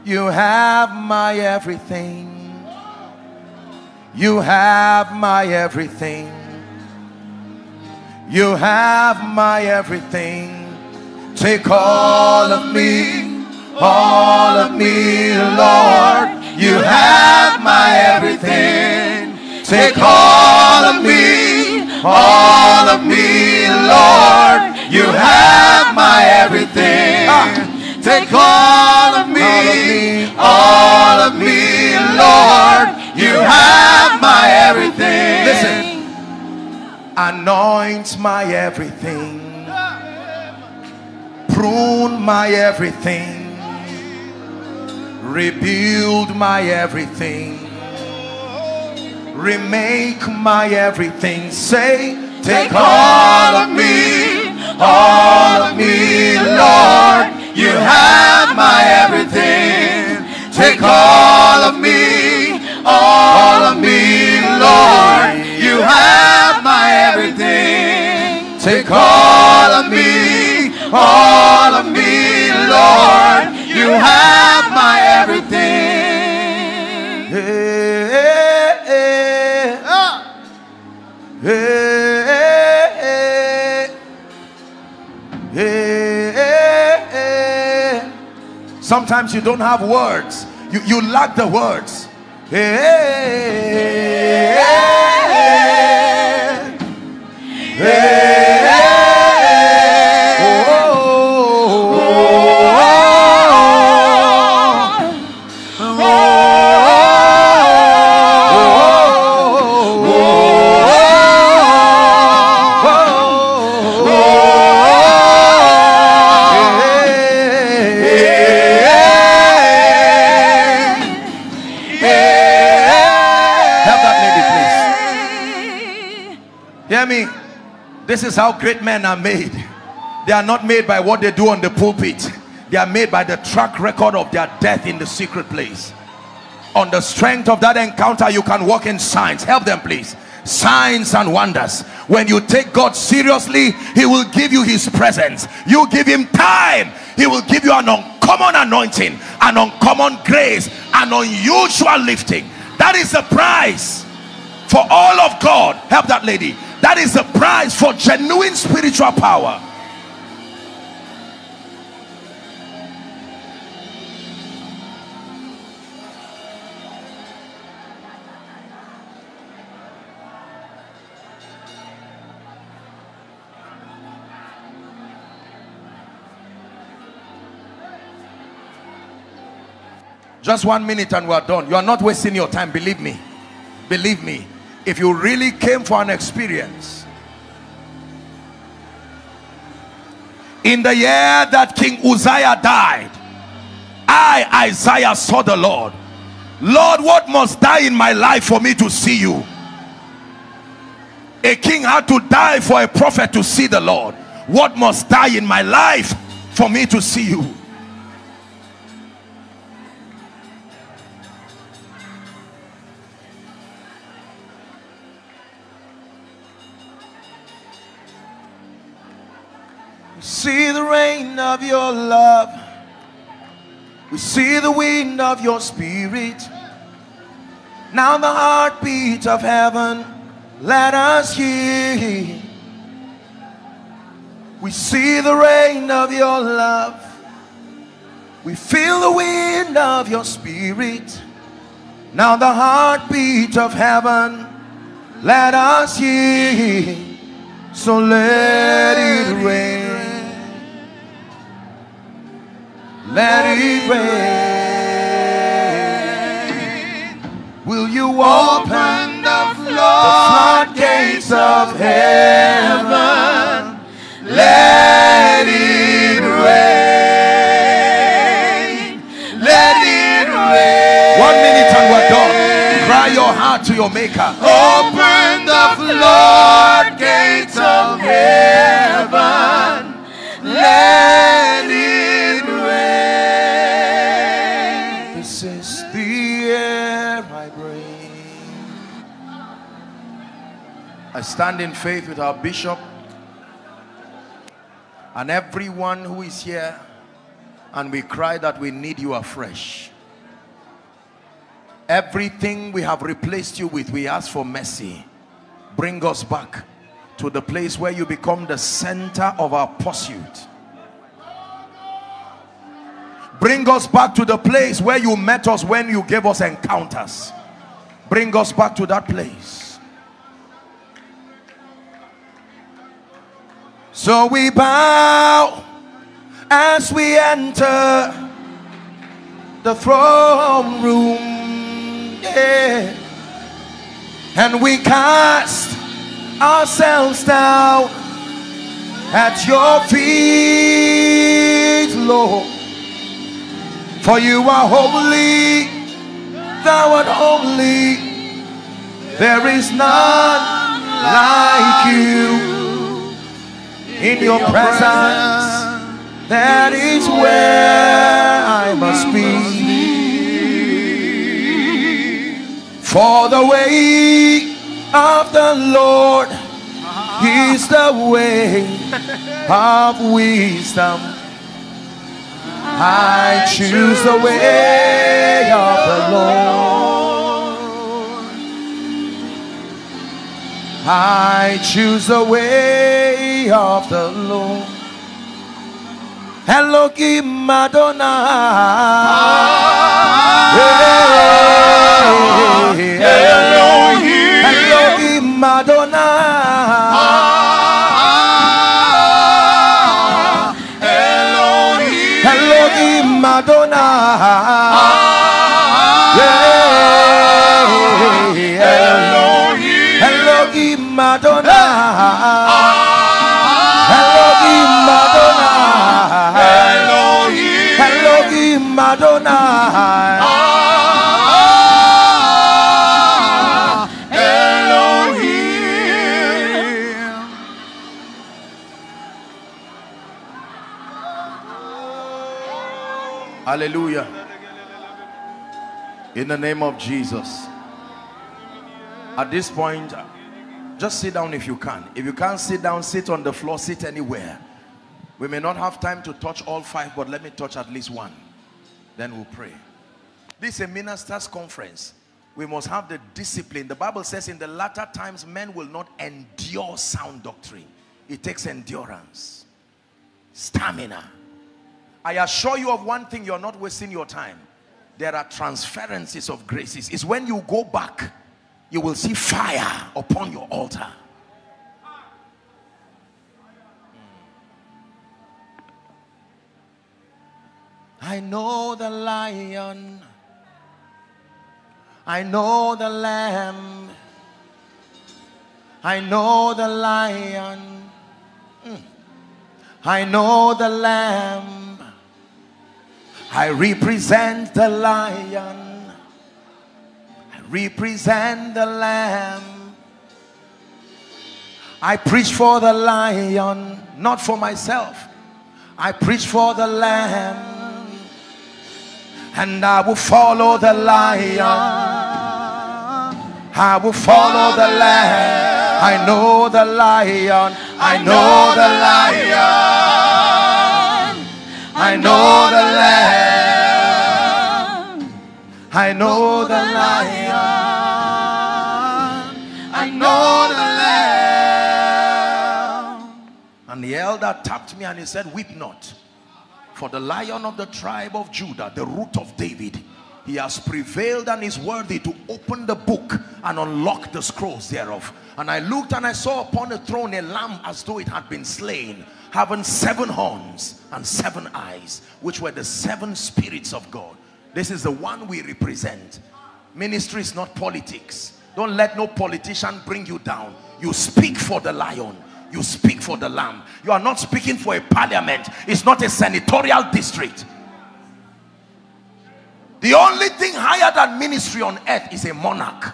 You have my everything. You have my everything. You have my everything. Take all of me, all of me, Lord. You have my everything. Take all of me, all of me, Lord. You have my everything. Take all of me, all of me, Lord. You have my everything. Listen. Anoint my everything. Prune my everything. Rebuild my everything. Remake my everything. Say, take all of me, all of me, Lord. You have my everything. Take all of me, all of me, Lord. You have my everything. Take all of me, all of me, Lord. You have my everything. Hey, hey. Hey, hey, hey, hey, hey. Sometimes you don't have words. You, you lack the words. Hey, hey, hey, hey, hey. Oh, oh, oh, oh. Me. This is how great men are made. They are not made by what they do on the pulpit. They are made by the track record of their death in the secret place. On the strength of that encounter, you can walk in signs. Help them, please. Signs and wonders. When you take God seriously, He will give you His presence. You give Him time, He will give you an uncommon anointing, an uncommon grace, an unusual lifting. That is the price for all of God. Help that lady. That is the prize for genuine spiritual power. Just one minute and we are done. You are not wasting your time, believe me. Believe me. If you really came for an experience. In the year that King Uzziah died, I, Isaiah, saw the Lord. Lord, what must die in my life for me to see you? A king had to die for a prophet to see the Lord. What must die in my life for me to see you? We see the rain of your love. We see the wind of your spirit. Now the heartbeat of heaven, let us hear. We see the rain of your love. We feel the wind of your spirit. Now the heartbeat of heaven, let us hear. So let it rain. Let it rain. Will you open the floodgates of heaven? Let it rain. Let it rain. One minute and we're done. Cry your heart to your maker. Open the floodgates of heaven. Let it rain. I stand in faith with our bishop and everyone who is here, and we cry that we need you afresh. Everything we have replaced you with, we ask for mercy. Bring us back to the place where you become the center of our pursuit. Bring us back to the place where you met us when you gave us encounters. Bring us back to that place. So we bow as we enter the throne room, yeah. And we cast ourselves down at your feet, Lord. For you are holy, thou art holy, there is none like you. In your presence, that is where I must be. For the way of the Lord is the way of wisdom. I choose the way of the Lord. I choose the way of the Lord. Elohim Madonna. Elohim Madonna. Elohim Madonna. Elohim Madonna. Madonna, ah, Elohim. Hallelujah. In the name of Jesus. At this point, just sit down if you can. If you can't sit down, sit on the floor, sit anywhere. We may not have time to touch all five, but let me touch at least one. Then we'll pray. This is a ministers' conference. We must have the discipline. The Bible says in the latter times, men will not endure sound doctrine. It takes endurance, stamina. I assure you of one thing, you're not wasting your time. There are transferences of graces. It's when you go back, you will see fire upon your altar. I know the lion, I know the lamb, I know the lion, I know the lamb, I represent the lion, I represent the lamb, I preach for the lion, not for myself. I preach for the lamb, and I will follow the lion. I will follow the lamb. I know the lion. I know the lion. I know the lamb. I know the lion. I know the lamb. And the elder tapped me and he said, "Weep not, for the lion of the tribe of Judah, the root of David, he has prevailed and is worthy to open the book and unlock the scrolls thereof." And I looked and I saw upon the throne a lamb as though it had been slain, having seven horns and seven eyes, which were the seven spirits of God. This is the one we represent. Ministry is not politics. Don't let no politician bring you down. You speak for the lion. You speak for the lamb. You are not speaking for a parliament. It's not a senatorial district. The only thing higher than ministry on earth is a monarch.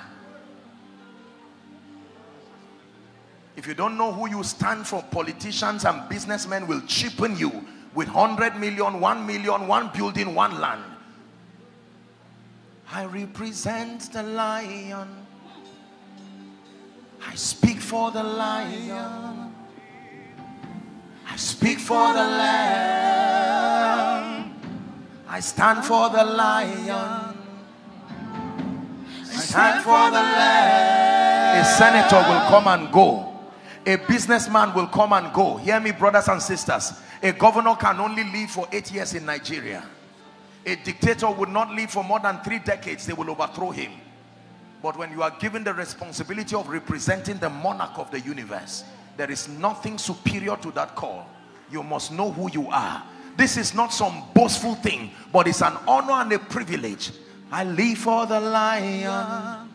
If you don't know who you stand for, politicians and businessmen will cheapen you with one hundred million, one million, one building, one land. I represent the lion. I speak for the lion. I speak for the lamb. I stand for the lion. I stand for the lamb. A senator will come and go. A businessman will come and go. Hear me, brothers and sisters. A governor can only live for eight years in Nigeria. A dictator would not live for more than three decades. They will overthrow him. But when you are given the responsibility of representing the monarch of the universe, there is nothing superior to that call. You must know who you are. This is not some boastful thing, but it's an honor and a privilege. I live for the lion.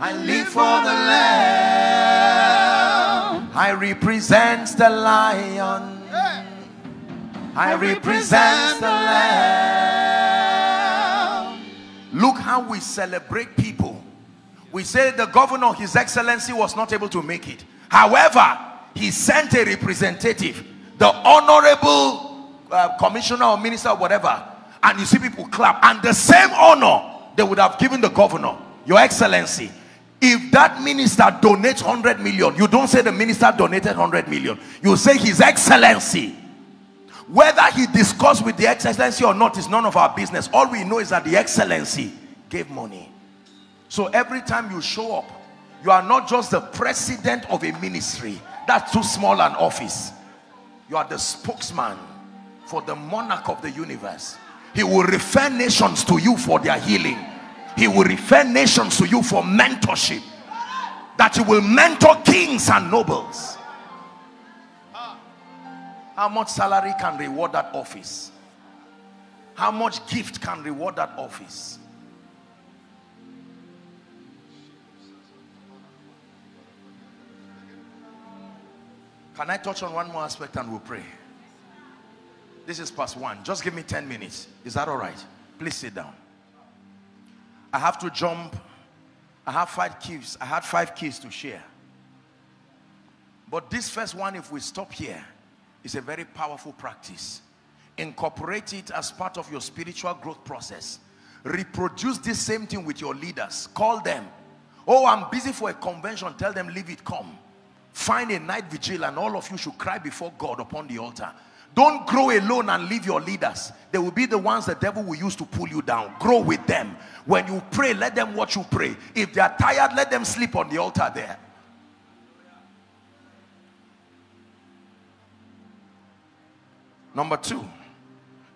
I live for the lamb. I represent the lion. I represent the lamb. Look how we celebrate people. We say the governor, His Excellency, was not able to make it. However, he sent a representative, the honorable uh, commissioner or minister or whatever. And you see people clap. And the same honor they would have given the governor, Your Excellency. If that minister donates one hundred million, you don't say the minister donated one hundred million. You say His Excellency. Whether he discussed with the Excellency or not is none of our business. All we know is that the Excellency gave money. So every time you show up, you are not just the president of a ministry. That's too small an office. You are the spokesman for the monarch of the universe. He will refer nations to you for their healing. He will refer nations to you for mentorship. That you will mentor kings and nobles. How much salary can reward that office? How much gift can reward that office? Can I touch on one more aspect and we'll pray? This is past one. Just give me ten minutes. Is that all right? Please sit down. I have to jump. I have five keys. I had five keys to share. But this first one, if we stop here, is a very powerful practice. Incorporate it as part of your spiritual growth process. Reproduce this same thing with your leaders. Call them. Oh, I'm busy for a convention. Tell them, leave it, come. Find a night vigil and all of you should cry before God upon the altar. Don't grow alone and leave your leaders. They will be the ones the devil will use to pull you down. Grow with them. When you pray, let them watch you pray. If they are tired, let them sleep on the altar there. Number two,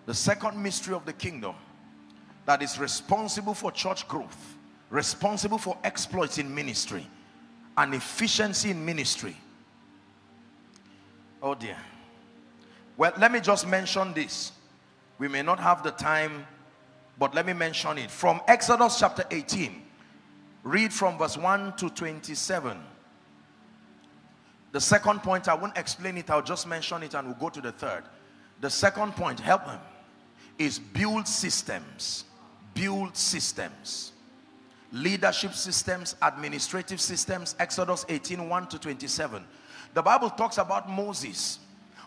the second mystery of the kingdom that is responsible for church growth, responsible for exploits in ministry, and efficiency in ministry. Oh dear. Well, let me just mention this. We may not have the time, but let me mention it. From Exodus chapter eighteen, read from verse one to twenty-seven. The second point, I won't explain it, I'll just mention it and we'll go to the third. The second point, help him, is build systems. Build systems. leadership systems, administrative systems. Exodus eighteen, one to twenty-seven. The Bible talks about Moses.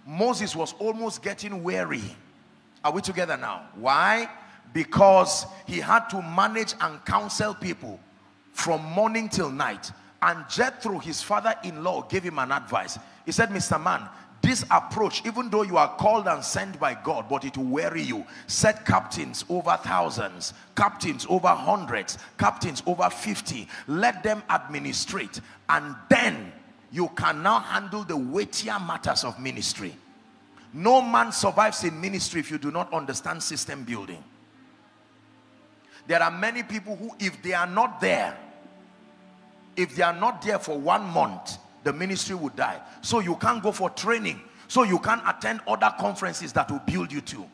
Moses was almost getting weary. Are we together now? Why? Because he had to manage and counsel people from morning till night. And Jethro, his father-in-law, gave him an advice. He said, Mister Man, this approach, even though you are called and sent by God, but it will weary you. Set captains over thousands, captains over hundreds, captains over fifty. Let them administrate, and then you can now handle the weightier matters of ministry. No man survives in ministry if you do not understand system building. There are many people who, if they are not there, if they are not there for one month, the ministry would die. So you can't go for training. So you can't attend other conferences that will build you too.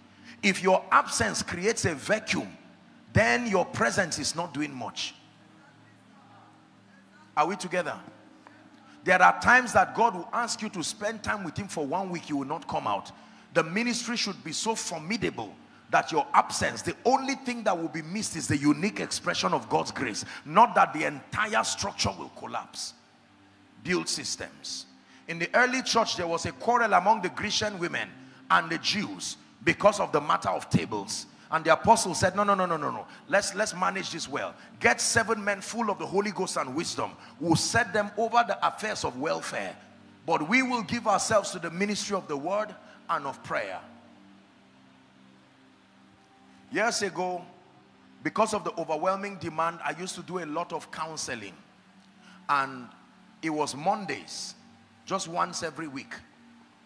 If your absence creates a vacuum, then your presence is not doing much. Are we together? There are times that God will ask you to spend time with him for one week, you will not come out. The ministry should be so formidable that your absence, the only thing that will be missed is the unique expression of God's grace. Not that the entire structure will collapse. Build systems. In the early church, there was a quarrel among the Grecian women and the Jews because of the matter of tables. And the apostle said, no, no, no, no, no, no. Let's, let's manage this well. Get seven men full of the Holy Ghost and wisdom. We'll set them over the affairs of welfare. But we will give ourselves to the ministry of the word and of prayer. Years ago, because of the overwhelming demand, I used to do a lot of counseling. And it was Mondays, just once every week.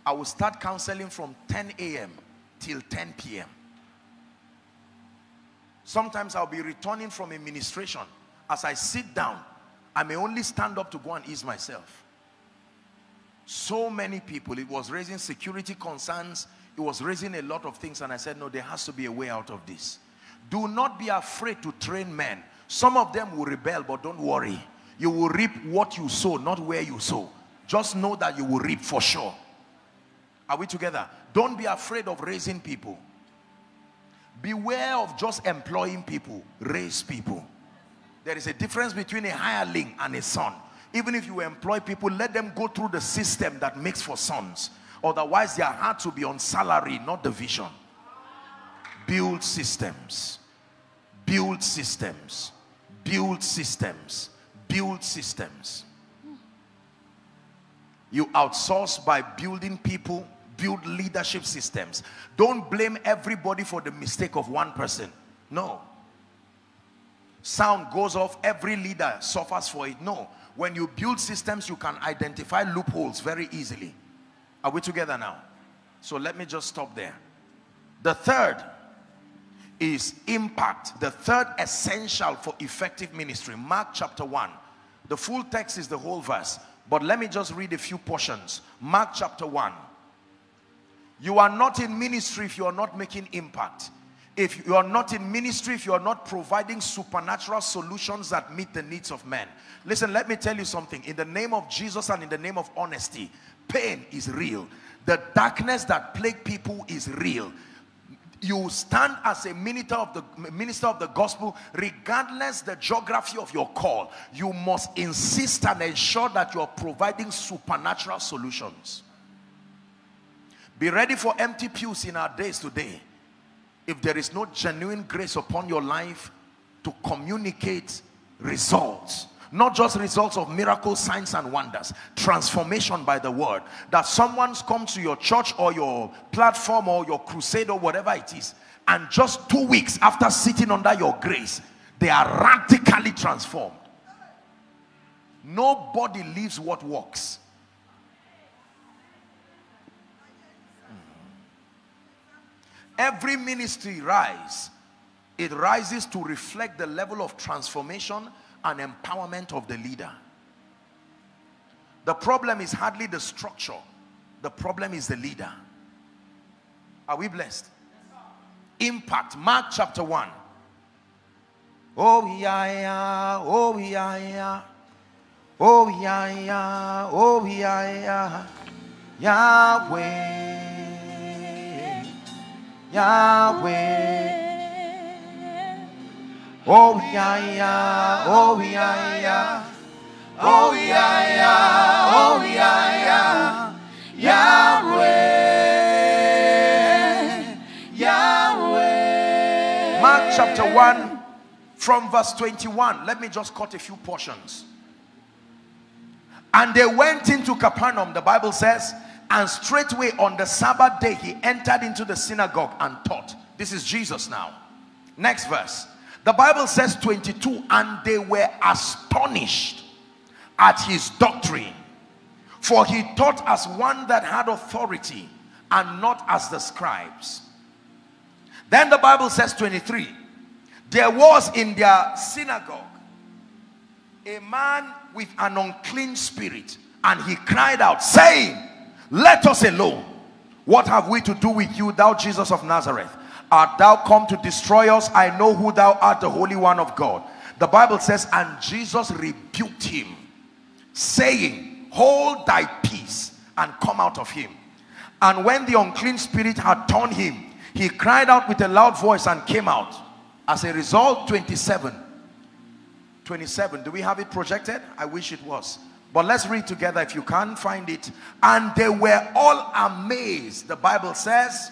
I would start counseling from ten A M till ten P M Sometimes I'll be returning from administration. As I sit down, I may only stand up to go and ease myself. So many people, it was raising security concerns. It was raising a lot of things, and I said, no, there has to be a way out of this. Do not be afraid to train men. Some of them will rebel, but don't worry. You will reap what you sow, not where you sow. Just know that you will reap for sure. Are we together? Don't be afraid of raising people. Beware of just employing people. Raise people. There is a difference between a hireling and a son. Even if you employ people, let them go through the system that makes for sons. Otherwise, their hearts will be on salary, not the vision. Build systems. Build systems. Build systems. Build systems. You outsource by building people. Build leadership systems. Don't blame everybody for the mistake of one person. No. Sound goes off, every leader suffers for it. No. When you build systems, you can identify loopholes very easily. Are we together now? So let me just stop there. The third is impact. The third essential for effective ministry. Mark chapter one. The full text is the whole verse. But let me just read a few portions. Mark chapter one. You are not in ministry if you are not making impact. If you are not in ministry, if you are not providing supernatural solutions that meet the needs of men. Listen, let me tell you something. In the name of Jesus and in the name of honesty, pain is real. The darkness that plagues people is real. You stand as a minister of the minister of the gospel, regardless the geography of your call. You must insist and ensure that you are providing supernatural solutions. Be ready for empty pews in our days today. If there is no genuine grace upon your life to communicate results, not just results of miracles, signs and wonders, transformation by the word, that someone's come to your church or your platform or your crusade or whatever it is, and just two weeks after sitting under your grace, they are radically transformed. Nobody leaves what works. Every ministry rise, it rises to reflect the level of transformation and empowerment of the leader. The problem is hardly the structure. The problem is the leader. Are we blessed? Impact. Mark chapter one. Oh yeah, yeah. Oh yeah, yeah. Oh yeah, yeah. Oh yeah, yeah. Yahweh. Yahweh, Oh yeah, oh yeah, oh yeah, oh yeah, Yahweh, Yahweh. Mark chapter one, from verse twenty-one. Let me just cut a few portions. And they went into Capernaum, the Bible says, and straightway on the Sabbath day he entered into the synagogue and taught. This is Jesus now. Next verse. The Bible says twenty-two, and they were astonished at his doctrine, for he taught as one that had authority and not as the scribes. Then the Bible says twenty-three, there was in their synagogue a man with an unclean spirit, and he cried out, saying, let us alone. What have we to do with you, thou Jesus of Nazareth? Art thou come to destroy us? I know who thou art, the Holy One of God. The Bible says, and Jesus rebuked him, saying, hold thy peace, and come out of him. And when the unclean spirit had torn him, he cried out with a loud voice and came out. As a result, twenty-seven. twenty-seven. Do we have it projected? I wish it was. But let's read together if you can find it. And they were all amazed, the Bible says,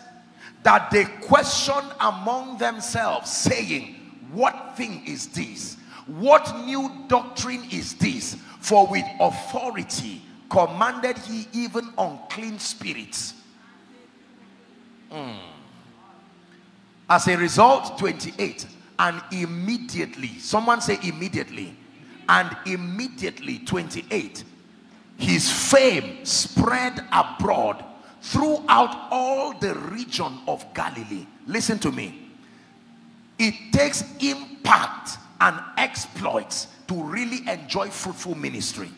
that they questioned among themselves, saying, what thing is this? What new doctrine is this? For with authority commanded he even unclean spirits. Mm. As a result, twenty-eight. And immediately, someone say immediately, and immediately, twenty-eight, his fame spread abroad throughout all the region of Galilee. Listen to me. It takes impact and exploits to really enjoy fruitful ministry.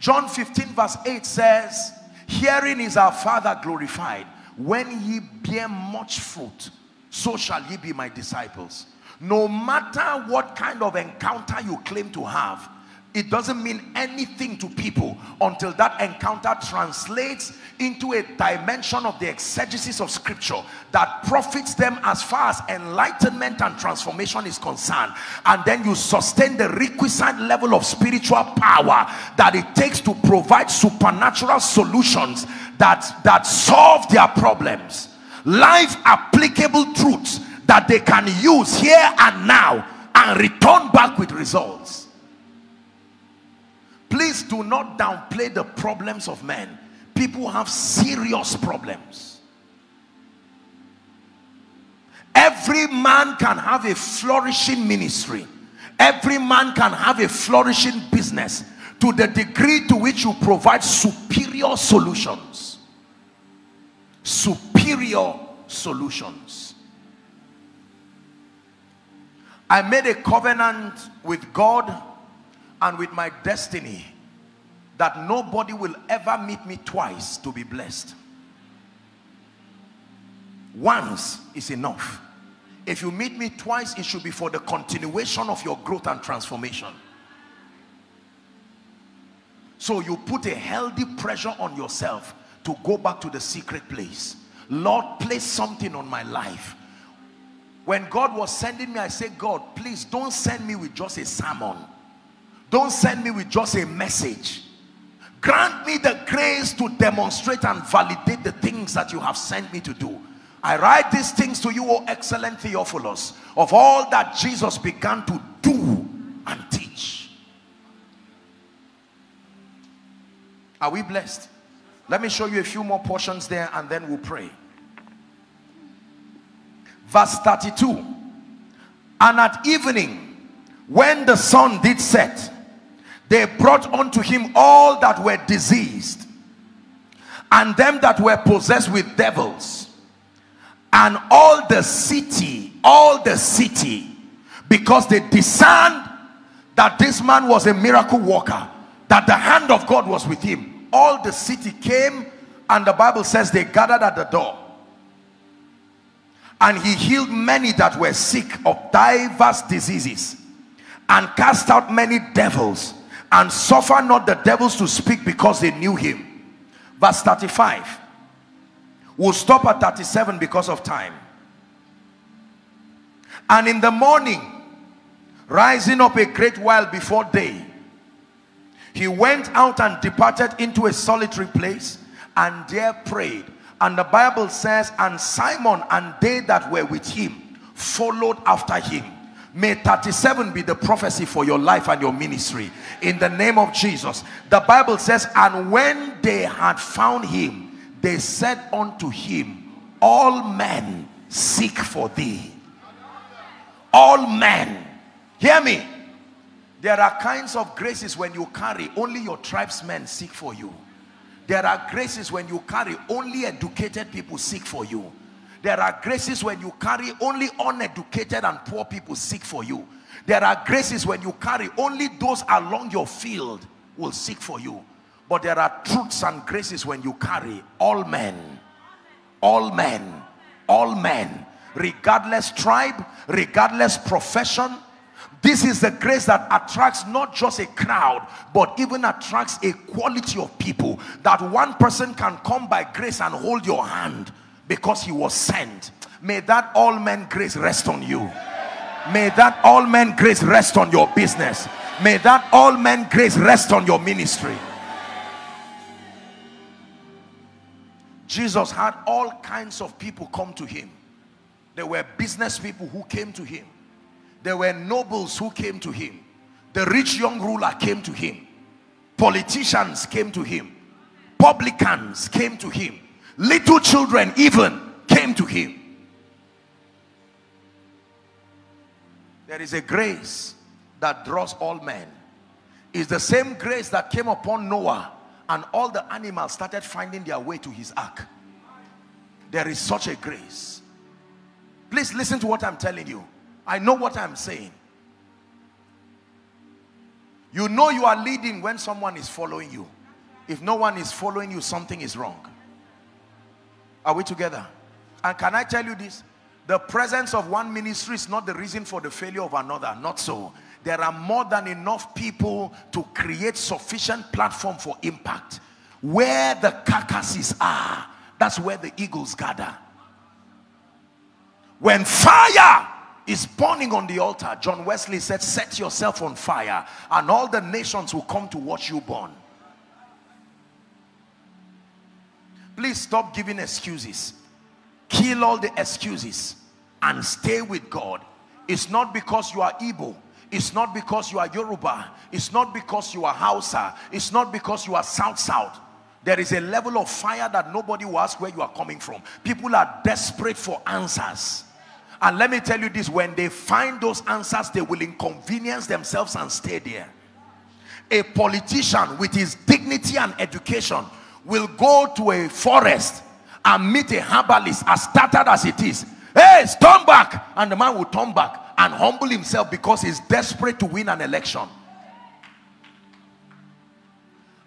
John fifteen verse eight says, herein is our Father glorified, when ye bear much fruit, so shall ye be my disciples. No matter what kind of encounter you claim to have, it doesn't mean anything to people until that encounter translates into a dimension of the exegesis of scripture that profits them as far as enlightenment and transformation is concerned. And then you sustain the requisite level of spiritual power that it takes to provide supernatural solutions that, that solve their problems. Life applicable truths that they can use here and now and return back with results. Please do not downplay the problems of men. People have serious problems. Every man can have a flourishing ministry. Every man can have a flourishing business to the degree to which you provide superior solutions. Superior solutions. I made a covenant with God and with my destiny that nobody will ever meet me twice to be blessed. Once is enough. If you meet me twice, it should be for the continuation of your growth and transformation. So you put a healthy pressure on yourself to go back to the secret place. Lord, place something on my life. When God was sending me, I said, God, please don't send me with just a sermon. Don't send me with just a message. Grant me the grace to demonstrate and validate the things that you have sent me to do. I write these things to you, O excellent Theophilus, of all that Jesus began to do and teach. Are we blessed? Let me show you a few more portions there and then we'll pray. Verse thirty-two. And at evening, when the sun did set, they brought unto him all that were diseased, and them that were possessed with devils, and all the city, all the city, because they discerned that this man was a miracle worker, that the hand of God was with him. All the city came, and the Bible says they gathered at the door. And he healed many that were sick of diverse diseases, and cast out many devils, and suffer not the devils to speak, because they knew him. Verse thirty-five. We'll stop at thirty-seven because of time. And in the morning, Rising up a great while before day, he went out and departed into a solitary place and there prayed. And the Bible says, and Simon and they that were with him followed after him. May thirty-seven be the prophecy for your life and your ministry. In the name of Jesus. The Bible says, and when they had found him, they said unto him, all men seek for thee. All men. Hear me. There are kinds of graces when you carry, only your tribesmen seek for you. There are graces when you carry, only educated people seek for you. There are graces when you carry, only uneducated and poor people seek for you. There are graces when you carry, only those along your field will seek for you. But there are truths and graces when you carry, all men, all men, all men, regardless tribe, regardless profession. This is the grace that attracts not just a crowd, but even attracts a quality of people. That one person can come by grace and hold your hand because he was sent. May that all men grace rest on you. May that all men grace rest on your business. May that all men grace rest on your ministry. Jesus had all kinds of people come to him. There were business people who came to him. There were nobles who came to him. The rich young ruler came to him. Politicians came to him. Publicans came to him. Little children even came to him. There is a grace that draws all men. It's the same grace that came upon Noah, and all the animals started finding their way to his ark. There is such a grace. Please listen to what I'm telling you. I know what I'm saying. You know you are leading when someone is following you. If no one is following you, something is wrong. Are we together? And can I tell you this? The presence of one ministry is not the reason for the failure of another. Not so. There are more than enough people to create sufficient platform for impact. Where the carcasses are, that's where the eagles gather. When fire is burning on the altar, John Wesley said, set yourself on fire and all the nations will come to watch you burn. Please stop giving excuses. Kill all the excuses and stay with God. It's not because you are Igbo. It's not because you are Yoruba. It's not because you are Hausa. It's not because you are South-South. There is a level of fire that nobody will ask where you are coming from. People are desperate for answers. And let me tell you this, when they find those answers, they will inconvenience themselves and stay there. A politician with his dignity and education will go to a forest and meet a herbalist as tattered as it is. Hey, turn back! And the man will turn back and humble himself because he's desperate to win an election.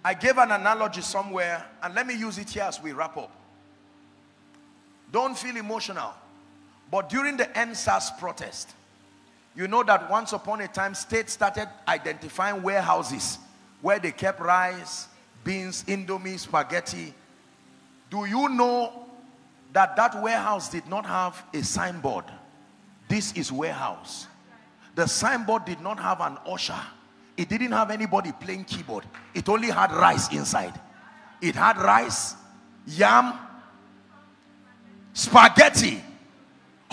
I gave an analogy somewhere, and let me use it here as we wrap up. Don't feel emotional. But during the N SARS protest, you know that once upon a time, states started identifying warehouses where they kept rice, beans, indomie, spaghetti. Do you know that that warehouse did not have a signboard? This is warehouse. The signboard did not have an usher. It didn't have anybody playing keyboard. It only had rice inside. It had rice, yam, spaghetti.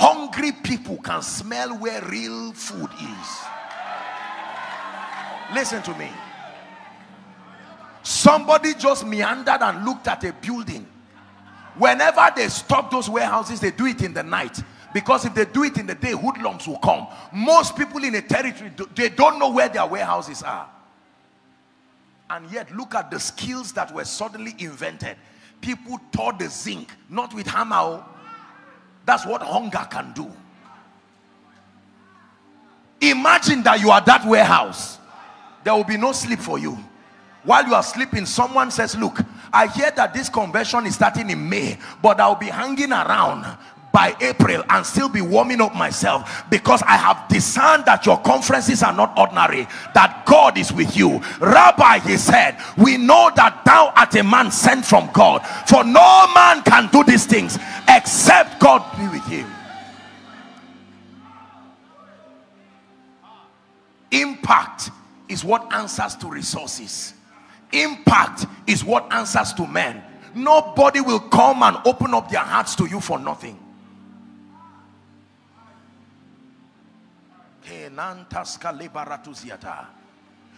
Hungry people can smell where real food is. Listen to me. Somebody just meandered and looked at a building. Whenever they stop those warehouses, they do it in the night. Because if they do it in the day, hoodlums will come. Most people in a territory, they don't know where their warehouses are. And yet, look at the skills that were suddenly invented. People tore the zinc, not with hammer. That's what hunger can do. Imagine that you are that warehouse. There will be no sleep for you. While you are sleeping, someone says, look, I hear that this convention is starting in May, but I'll be hanging around by April and still be warming up myself because I have discerned that your conferences are not ordinary, that God is with you. Rabbi, he said, we know that thou art a man sent from God, for no man can do these things except God be with him. Impact is what answers to resources. Impact is what answers to men. Nobody will come and open up their hearts to you for nothing.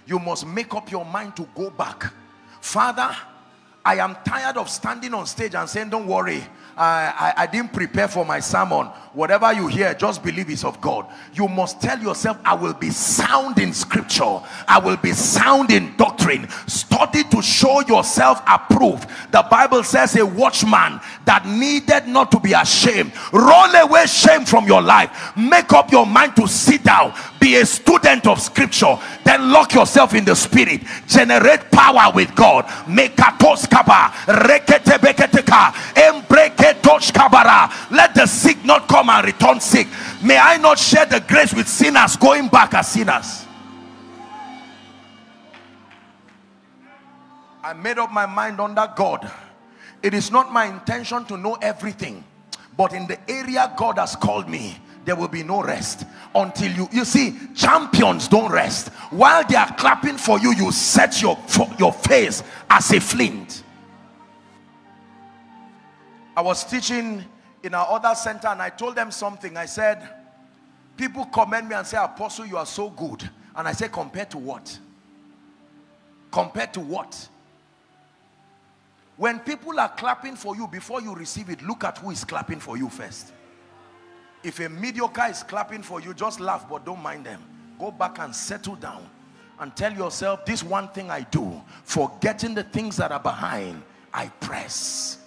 You must make up your mind to go back. Father, I am tired of standing on stage and saying, don't worry, I, I, I didn't prepare for my sermon. Whatever you hear, just believe it's of God. You must tell yourself, I will be sound in scripture. I will be sound in doctrine. Study to show yourself approved. The Bible says a watchman that needed not to be ashamed. Roll away shame from your life. Make up your mind to sit down. Be a student of scripture. Then lock yourself in the spirit. Generate power with God. Make a Let the sick not come and return sick. May I not share the grace with sinners, going back as sinners. I made up my mind under God. It is not my intention to know everything, but in the area God has called me, there will be no rest until you you see, champions don't rest. While they are clapping for you, you set your your face as a flint. I was teaching in our other center and I told them something. I said, people commend me and say, Apostle, you are so good. And I say, compared to what? Compared to what? When people are clapping for you, before you receive it, look at who is clapping for you first. If a mediocre is clapping for you, just laugh, but don't mind them. Go back and settle down and tell yourself, this one thing I do, forgetting the things that are behind, I press.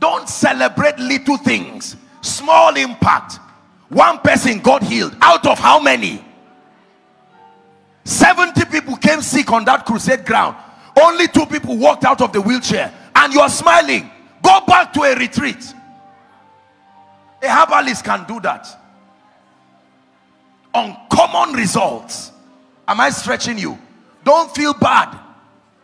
Don't celebrate little things. Small impact. One person got healed. Out of how many? seventy people came sick on that crusade ground. Only two people walked out of the wheelchair. And you are smiling. Go back to a retreat. A herbalist can do that. Uncommon results. Am I stretching you? Don't feel bad.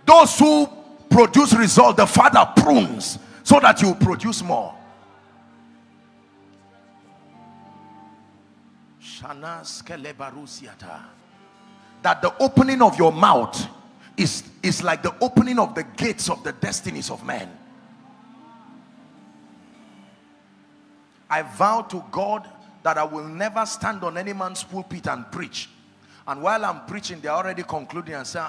Those who produce results, the Father prunes so that you produce more. That the opening of your mouth is, is like the opening of the gates of the destinies of men. I vow to God that I will never stand on any man's pulpit and preach. And while I'm preaching, they're already concluding and saying,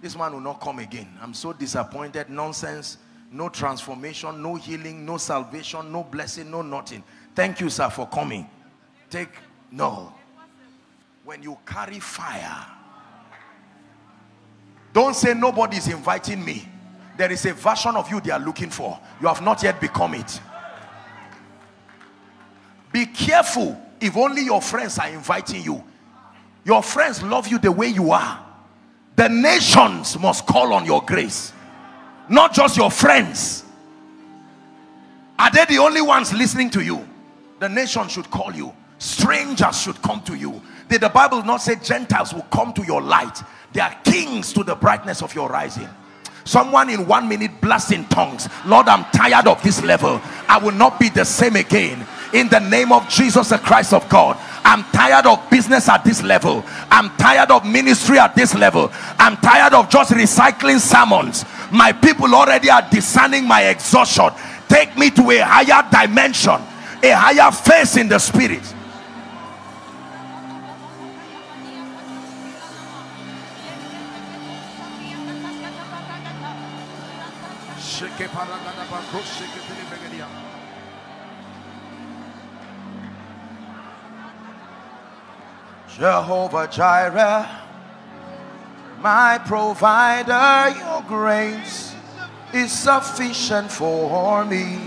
this man will not come again. I'm so disappointed. Nonsense. No transformation. No healing. No salvation. No blessing. No nothing. Thank you, sir, for coming. Take no. When you carry fire, don't say nobody's inviting me. There is a version of you they are looking for. You have not yet become it. Be careful if only your friends are inviting you. Your friends love you the way you are. The nations must call on your grace. Not just your friends. Are they the only ones listening to you? The nation should call you. Strangers should come to you. Did the Bible not say Gentiles will come to your light? They are kings to the brightness of your rising. Someone in one minute blasts in tongues. Lord, I'm tired of this level. I will not be the same again. In the name of Jesus the Christ of God, I'm tired of business at this level. I'm tired of ministry at this level. I'm tired of just recycling sermons. My people already are discerning my exhaustion. Take me to a higher dimension, a higher phase in the spirit. Jehovah Jireh, my provider, your grace is sufficient for me.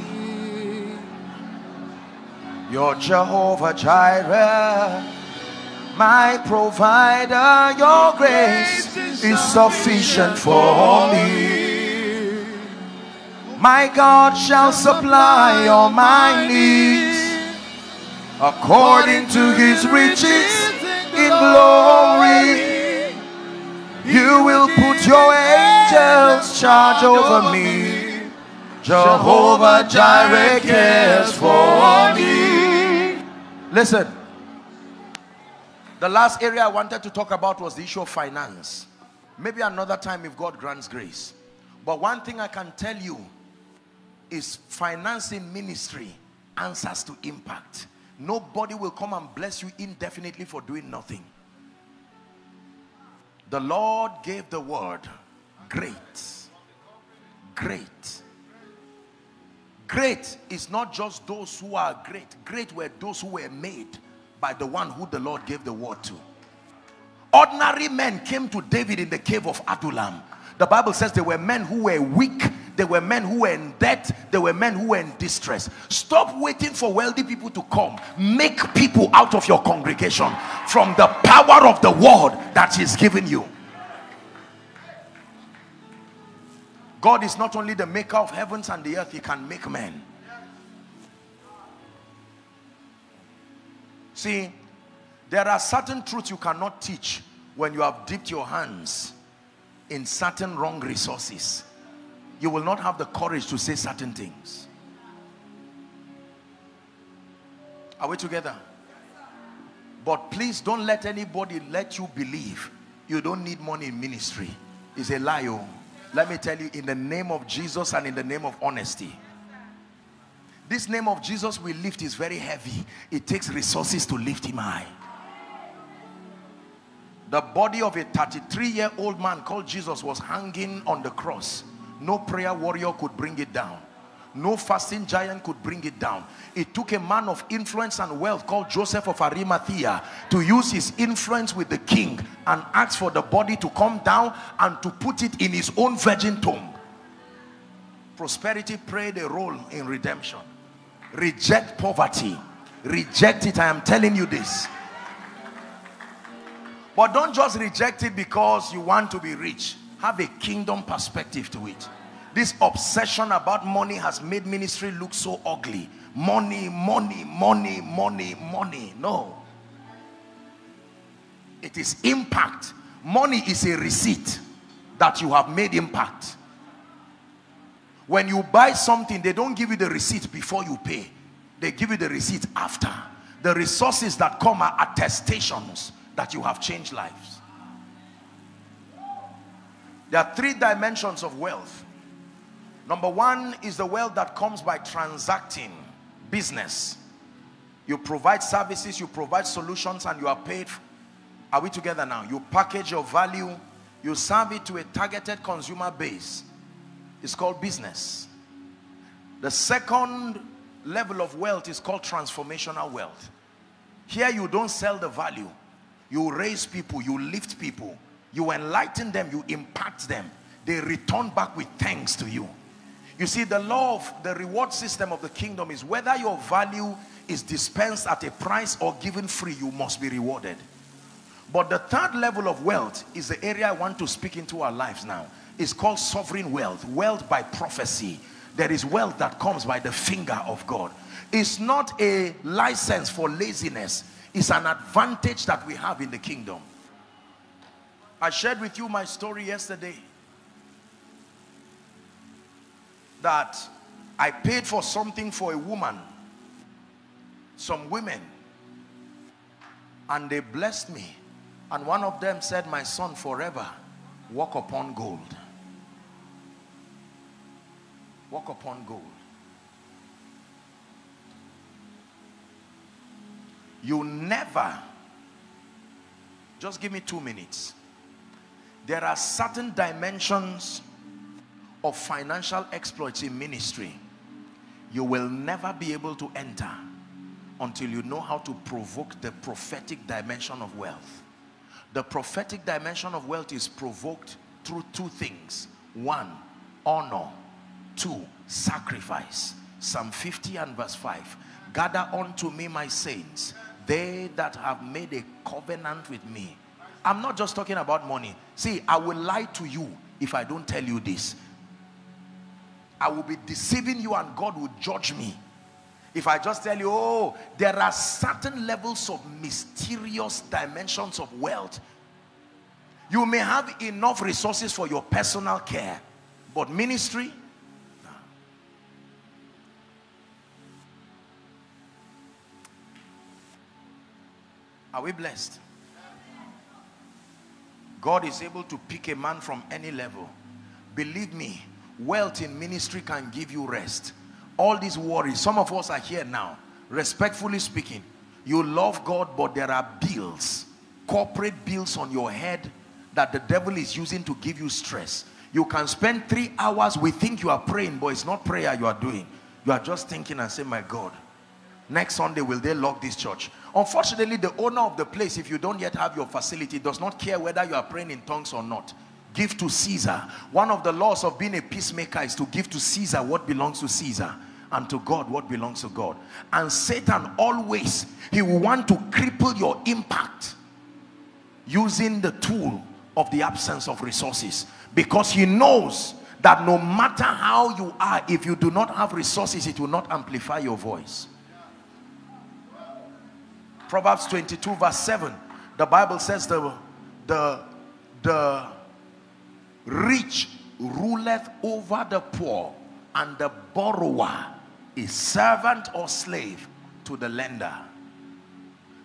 Your Jehovah Jireh, my provider, your grace is sufficient for me. My God shall supply all my needs according to his riches in glory. You will put your angels charge over me. Jehovah Jireh cares for me. Listen, The last area I wanted to talk about was the issue of finance. Maybe another time if God grants grace. But one thing I can tell you is financing ministry answers to impact. Nobody will come and bless you indefinitely for doing nothing. The Lord gave the word. Great. Great. Great is not just those who are great. Great were those who were made by the one who the Lord gave the word to. Ordinary men came to David in the cave of Adullam. The Bible says there were men who were weak. There were men who were in debt. There were men who were in distress. Stop waiting for wealthy people to come. Make people out of your congregation from the power of the word that is given you. God is not only the maker of heavens and the earth, he can make men. See, there are certain truths you cannot teach when you have dipped your hands in certain wrong resources. You will not have the courage to say certain things. Are we together? But please don't let anybody let you believe you don't need money in ministry. It's a lie. Oh. Let me tell you, in the name of Jesus and in the name of honesty, this name of Jesus we lift is very heavy. It takes resources to lift him high. The body of a thirty-three-year-old man called Jesus was hanging on the cross. No prayer warrior could bring it down. No fasting giant could bring it down. It took a man of influence and wealth called Joseph of Arimathea to use his influence with the king and ask for the body to come down and to put it in his own virgin tomb. Prosperity played a role in redemption. Reject poverty. Reject it. I am telling you this. But don't just reject it because you want to be rich. Have a kingdom perspective to it. This obsession about money has made ministry look so ugly. Money, money, money, money, money. No. It is impact. Money is a receipt that you have made impact. When you buy something, they don't give you the receipt before you pay. They give you the receipt after. The resources that come are attestations that you have changed lives. There are three dimensions of wealth. Number one is the wealth that comes by transacting business. You provide services, you provide solutions, and you are paid. Are we together now? You package your value, you serve it to a targeted consumer base. It's called business. The second level of wealth is called transformational wealth. Here you don't sell the value. You raise people, you lift people, you enlighten them, you impact them. They return back with thanks to you. You see, the law of the reward system of the kingdom is whether your value is dispensed at a price or given free, you must be rewarded. But the third level of wealth is the area I want to speak into our lives now. It's called sovereign wealth, wealth by prophecy. There is wealth that comes by the finger of God. It's not a license for laziness. It's an advantage that we have in the kingdom. I shared with you my story yesterday, that I paid for something for a woman, some women, and they blessed me. And one of them said, my son, forever, walk upon gold. Walk upon gold. You never, just give me two minutes. There are certain dimensions of financial exploits in ministry you will never be able to enter until you know how to provoke the prophetic dimension of wealth. The prophetic dimension of wealth is provoked through two things. One, honor. Two, sacrifice. Psalm fifty and verse five. Gather unto me my saints, they that have made a covenant with me. I'm not just talking about money. See, I will lie to you if I don't tell you this. I will be deceiving you and God will judge me. If I just tell you, oh, there are certain levels of mysterious dimensions of wealth. You may have enough resources for your personal care, but ministry? No. Are we blessed? God is able to pick a man from any level. Believe me, wealth in ministry can give you rest. All these worries, some of us are here now, respectfully speaking, you love God, but there are bills, corporate bills on your head that the devil is using to give you stress. You can spend three hours, we think you are praying, but it's not prayer you are doing. You are just thinking and saying, my God, next Sunday will they lock this church? Unfortunately, the owner of the place, if you don't yet have your facility, does not care whether you are praying in tongues or not. Give to Caesar. One of the laws of being a peacemaker is to give to Caesar what belongs to Caesar, and to God what belongs to God. And Satan always, he will want to cripple your impact using the tool of the absence of resources, because he knows that no matter how you are, if you do not have resources, it will not amplify your voice. Proverbs twenty-two verse seven, the Bible says the the the rich ruleth over the poor, and the borrower is servant or slave to the lender.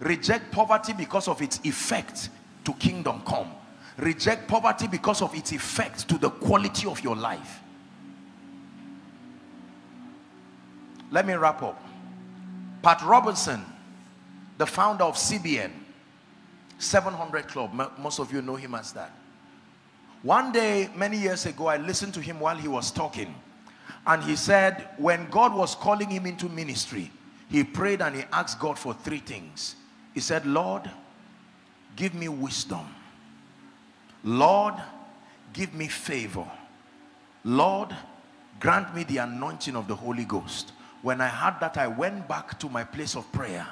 Reject poverty because of its effect to kingdom come. Reject poverty because of its effect to the quality of your life. Let me wrap up. Pat Robertson, the founder of C B N, seven hundred Club, most of you know him as that. One day, many years ago, I listened to him while he was talking. And he said, when God was calling him into ministry, he prayed and he asked God for three things. He said, Lord, give me wisdom. Lord, give me favor. Lord, grant me the anointing of the Holy Ghost. When I had that, I went back to my place of prayer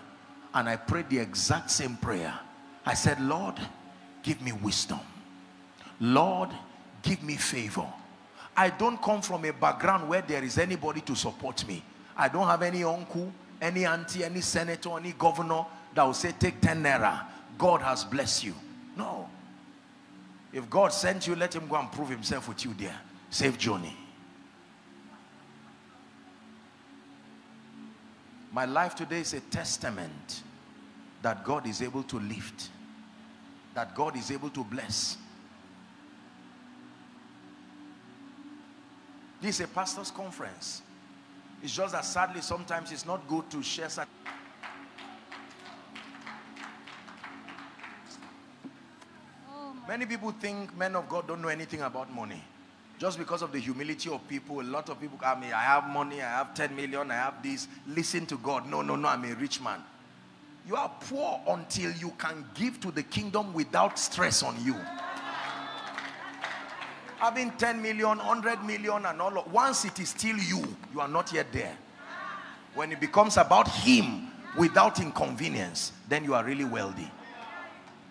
and I prayed the exact same prayer. I said, Lord, give me wisdom. Lord, give me favor. I don't come from a background where there is anybody to support me. I don't have any uncle, any auntie, any senator, any governor that will say, take ten naira. God has blessed you. No. If God sent you, let him go and prove himself with you there. Safe journey. My life today is a testament that God is able to lift, that God is able to bless. This is a pastor's conference. It's just that sadly sometimes it's not good to share such. Oh, many people think men of God don't know anything about money. Just because of the humility of people, a lot of people, I mean, I have money, I have ten million, I have this. Listen to God. No, no, no, I'm a rich man. You are poor until you can give to the kingdom without stress on you. Having ten million, one hundred million and all, once it is still you, you are not yet there. When it becomes about him without inconvenience, then you are really wealthy.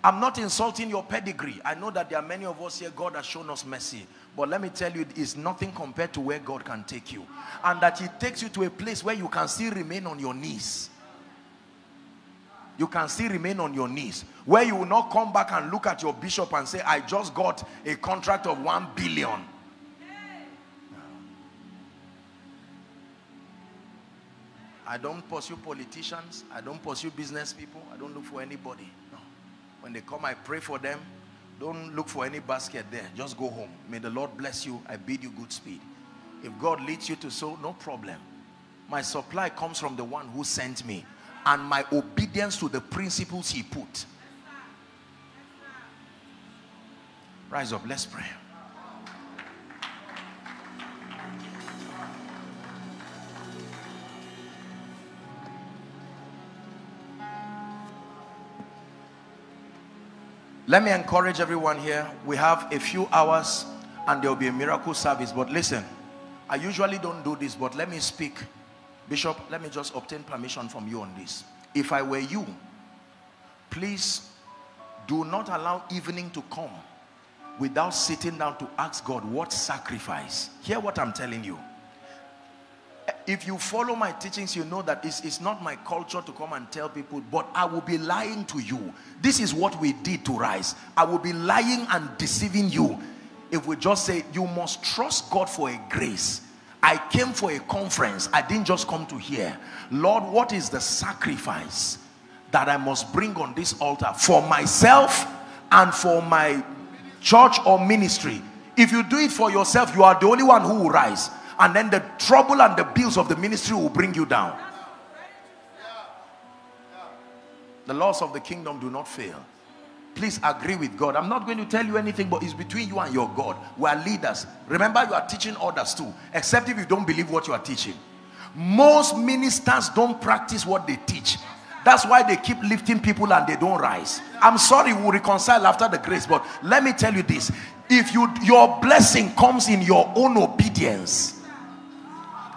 I'm not insulting your pedigree. I know that there are many of us here, God has shown us mercy. But let me tell you, it is nothing compared to where God can take you. And that he takes you to a place where you can still remain on your knees. You can still remain on your knees. Where you will not come back and look at your bishop and say, I just got a contract of one billion. Hey. I don't pursue politicians. I don't pursue business people. I don't look for anybody. No. When they come, I pray for them. Don't look for any basket there. Just go home. May the Lord bless you. I bid you good speed. If God leads you to so, no problem. My supply comes from the one who sent me, and my obedience to the principles he put. Rise up, let's pray. Let me encourage everyone here. We have a few hours and there will be a miracle service. But listen, I usually don't do this, but let me speak. Bishop, let me just obtain permission from you on this. If I were you, please do not allow evening to come without sitting down to ask God, what sacrifice? Hear what I'm telling you. If you follow my teachings, you know that it's, it's not my culture to come and tell people, but I will be lying to you. This is what we did to Rise. I will be lying and deceiving you if we just say, you must trust God for a grace. I came for a conference. I didn't just come to hear. Lord, what is the sacrifice that I must bring on this altar for myself and for my church or ministry. If you do it for yourself, you are the only one who will rise, and then the trouble and the bills of the ministry will bring you down. The laws of the kingdom do not fail. Please agree with God. I'm not going to tell you anything, but it's between you and your God. We are leaders. Remember, you are teaching others too, except if you don't believe what you are teaching. Most ministers don't practice what they teach. That's why they keep lifting people and they don't rise. I'm sorry, we'll reconcile after the grace, but let me tell you this. If you, your blessing comes in your own obedience.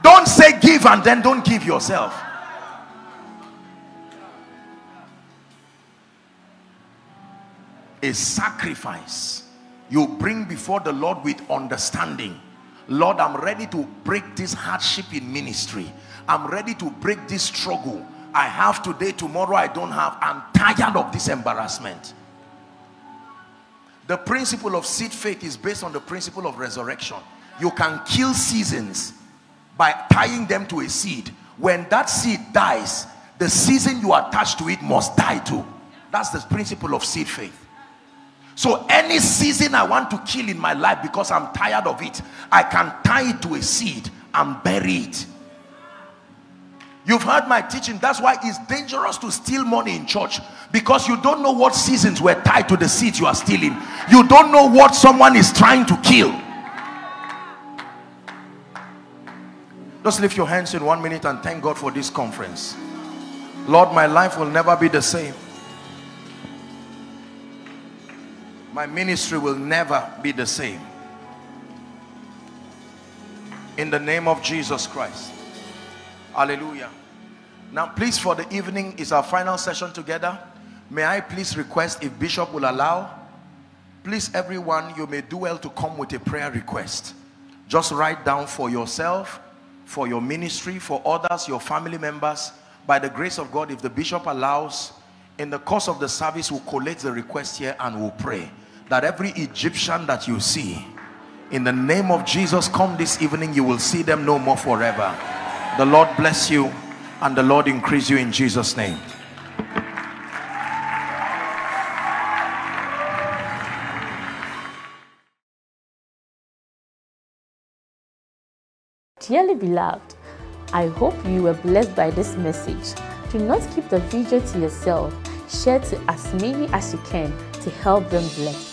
Don't say give and then don't give yourself. A sacrifice you bring before the Lord with understanding. Lord, I'm ready to break this hardship in ministry. I'm ready to break this struggle. I have today, tomorrow I don't have. I'm tired of this embarrassment. The principle of seed faith is based on the principle of resurrection. You can kill seasons by tying them to a seed. When that seed dies, the season you attach to it must die too. That's the principle of seed faith. So any season I want to kill in my life because I'm tired of it, I can tie it to a seed and bury it. You've heard my teaching. That's why it's dangerous to steal money in church, because you don't know what seasons were tied to the seeds you are stealing. You don't know what someone is trying to kill. Just lift your hands in one minute and thank God for this conference. Lord, my life will never be the same. My ministry will never be the same. In the name of Jesus Christ. Hallelujah. Now, please, for the evening is our final session together. May I please request, if Bishop will allow, please everyone, you may do well to come with a prayer request. Just write down for yourself, for your ministry, for others, your family members. By the grace of God, if the Bishop allows, in the course of the service, we'll collect the request here and we'll pray that every Egyptian that you see, in the name of Jesus, come this evening, you will see them no more forever. The Lord bless you and the Lord increase you in Jesus' name. Dearly beloved, I hope you were blessed by this message. Do not keep the video to yourself. Share to as many as you can to help them bless.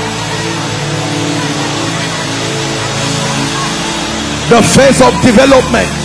The phase of development.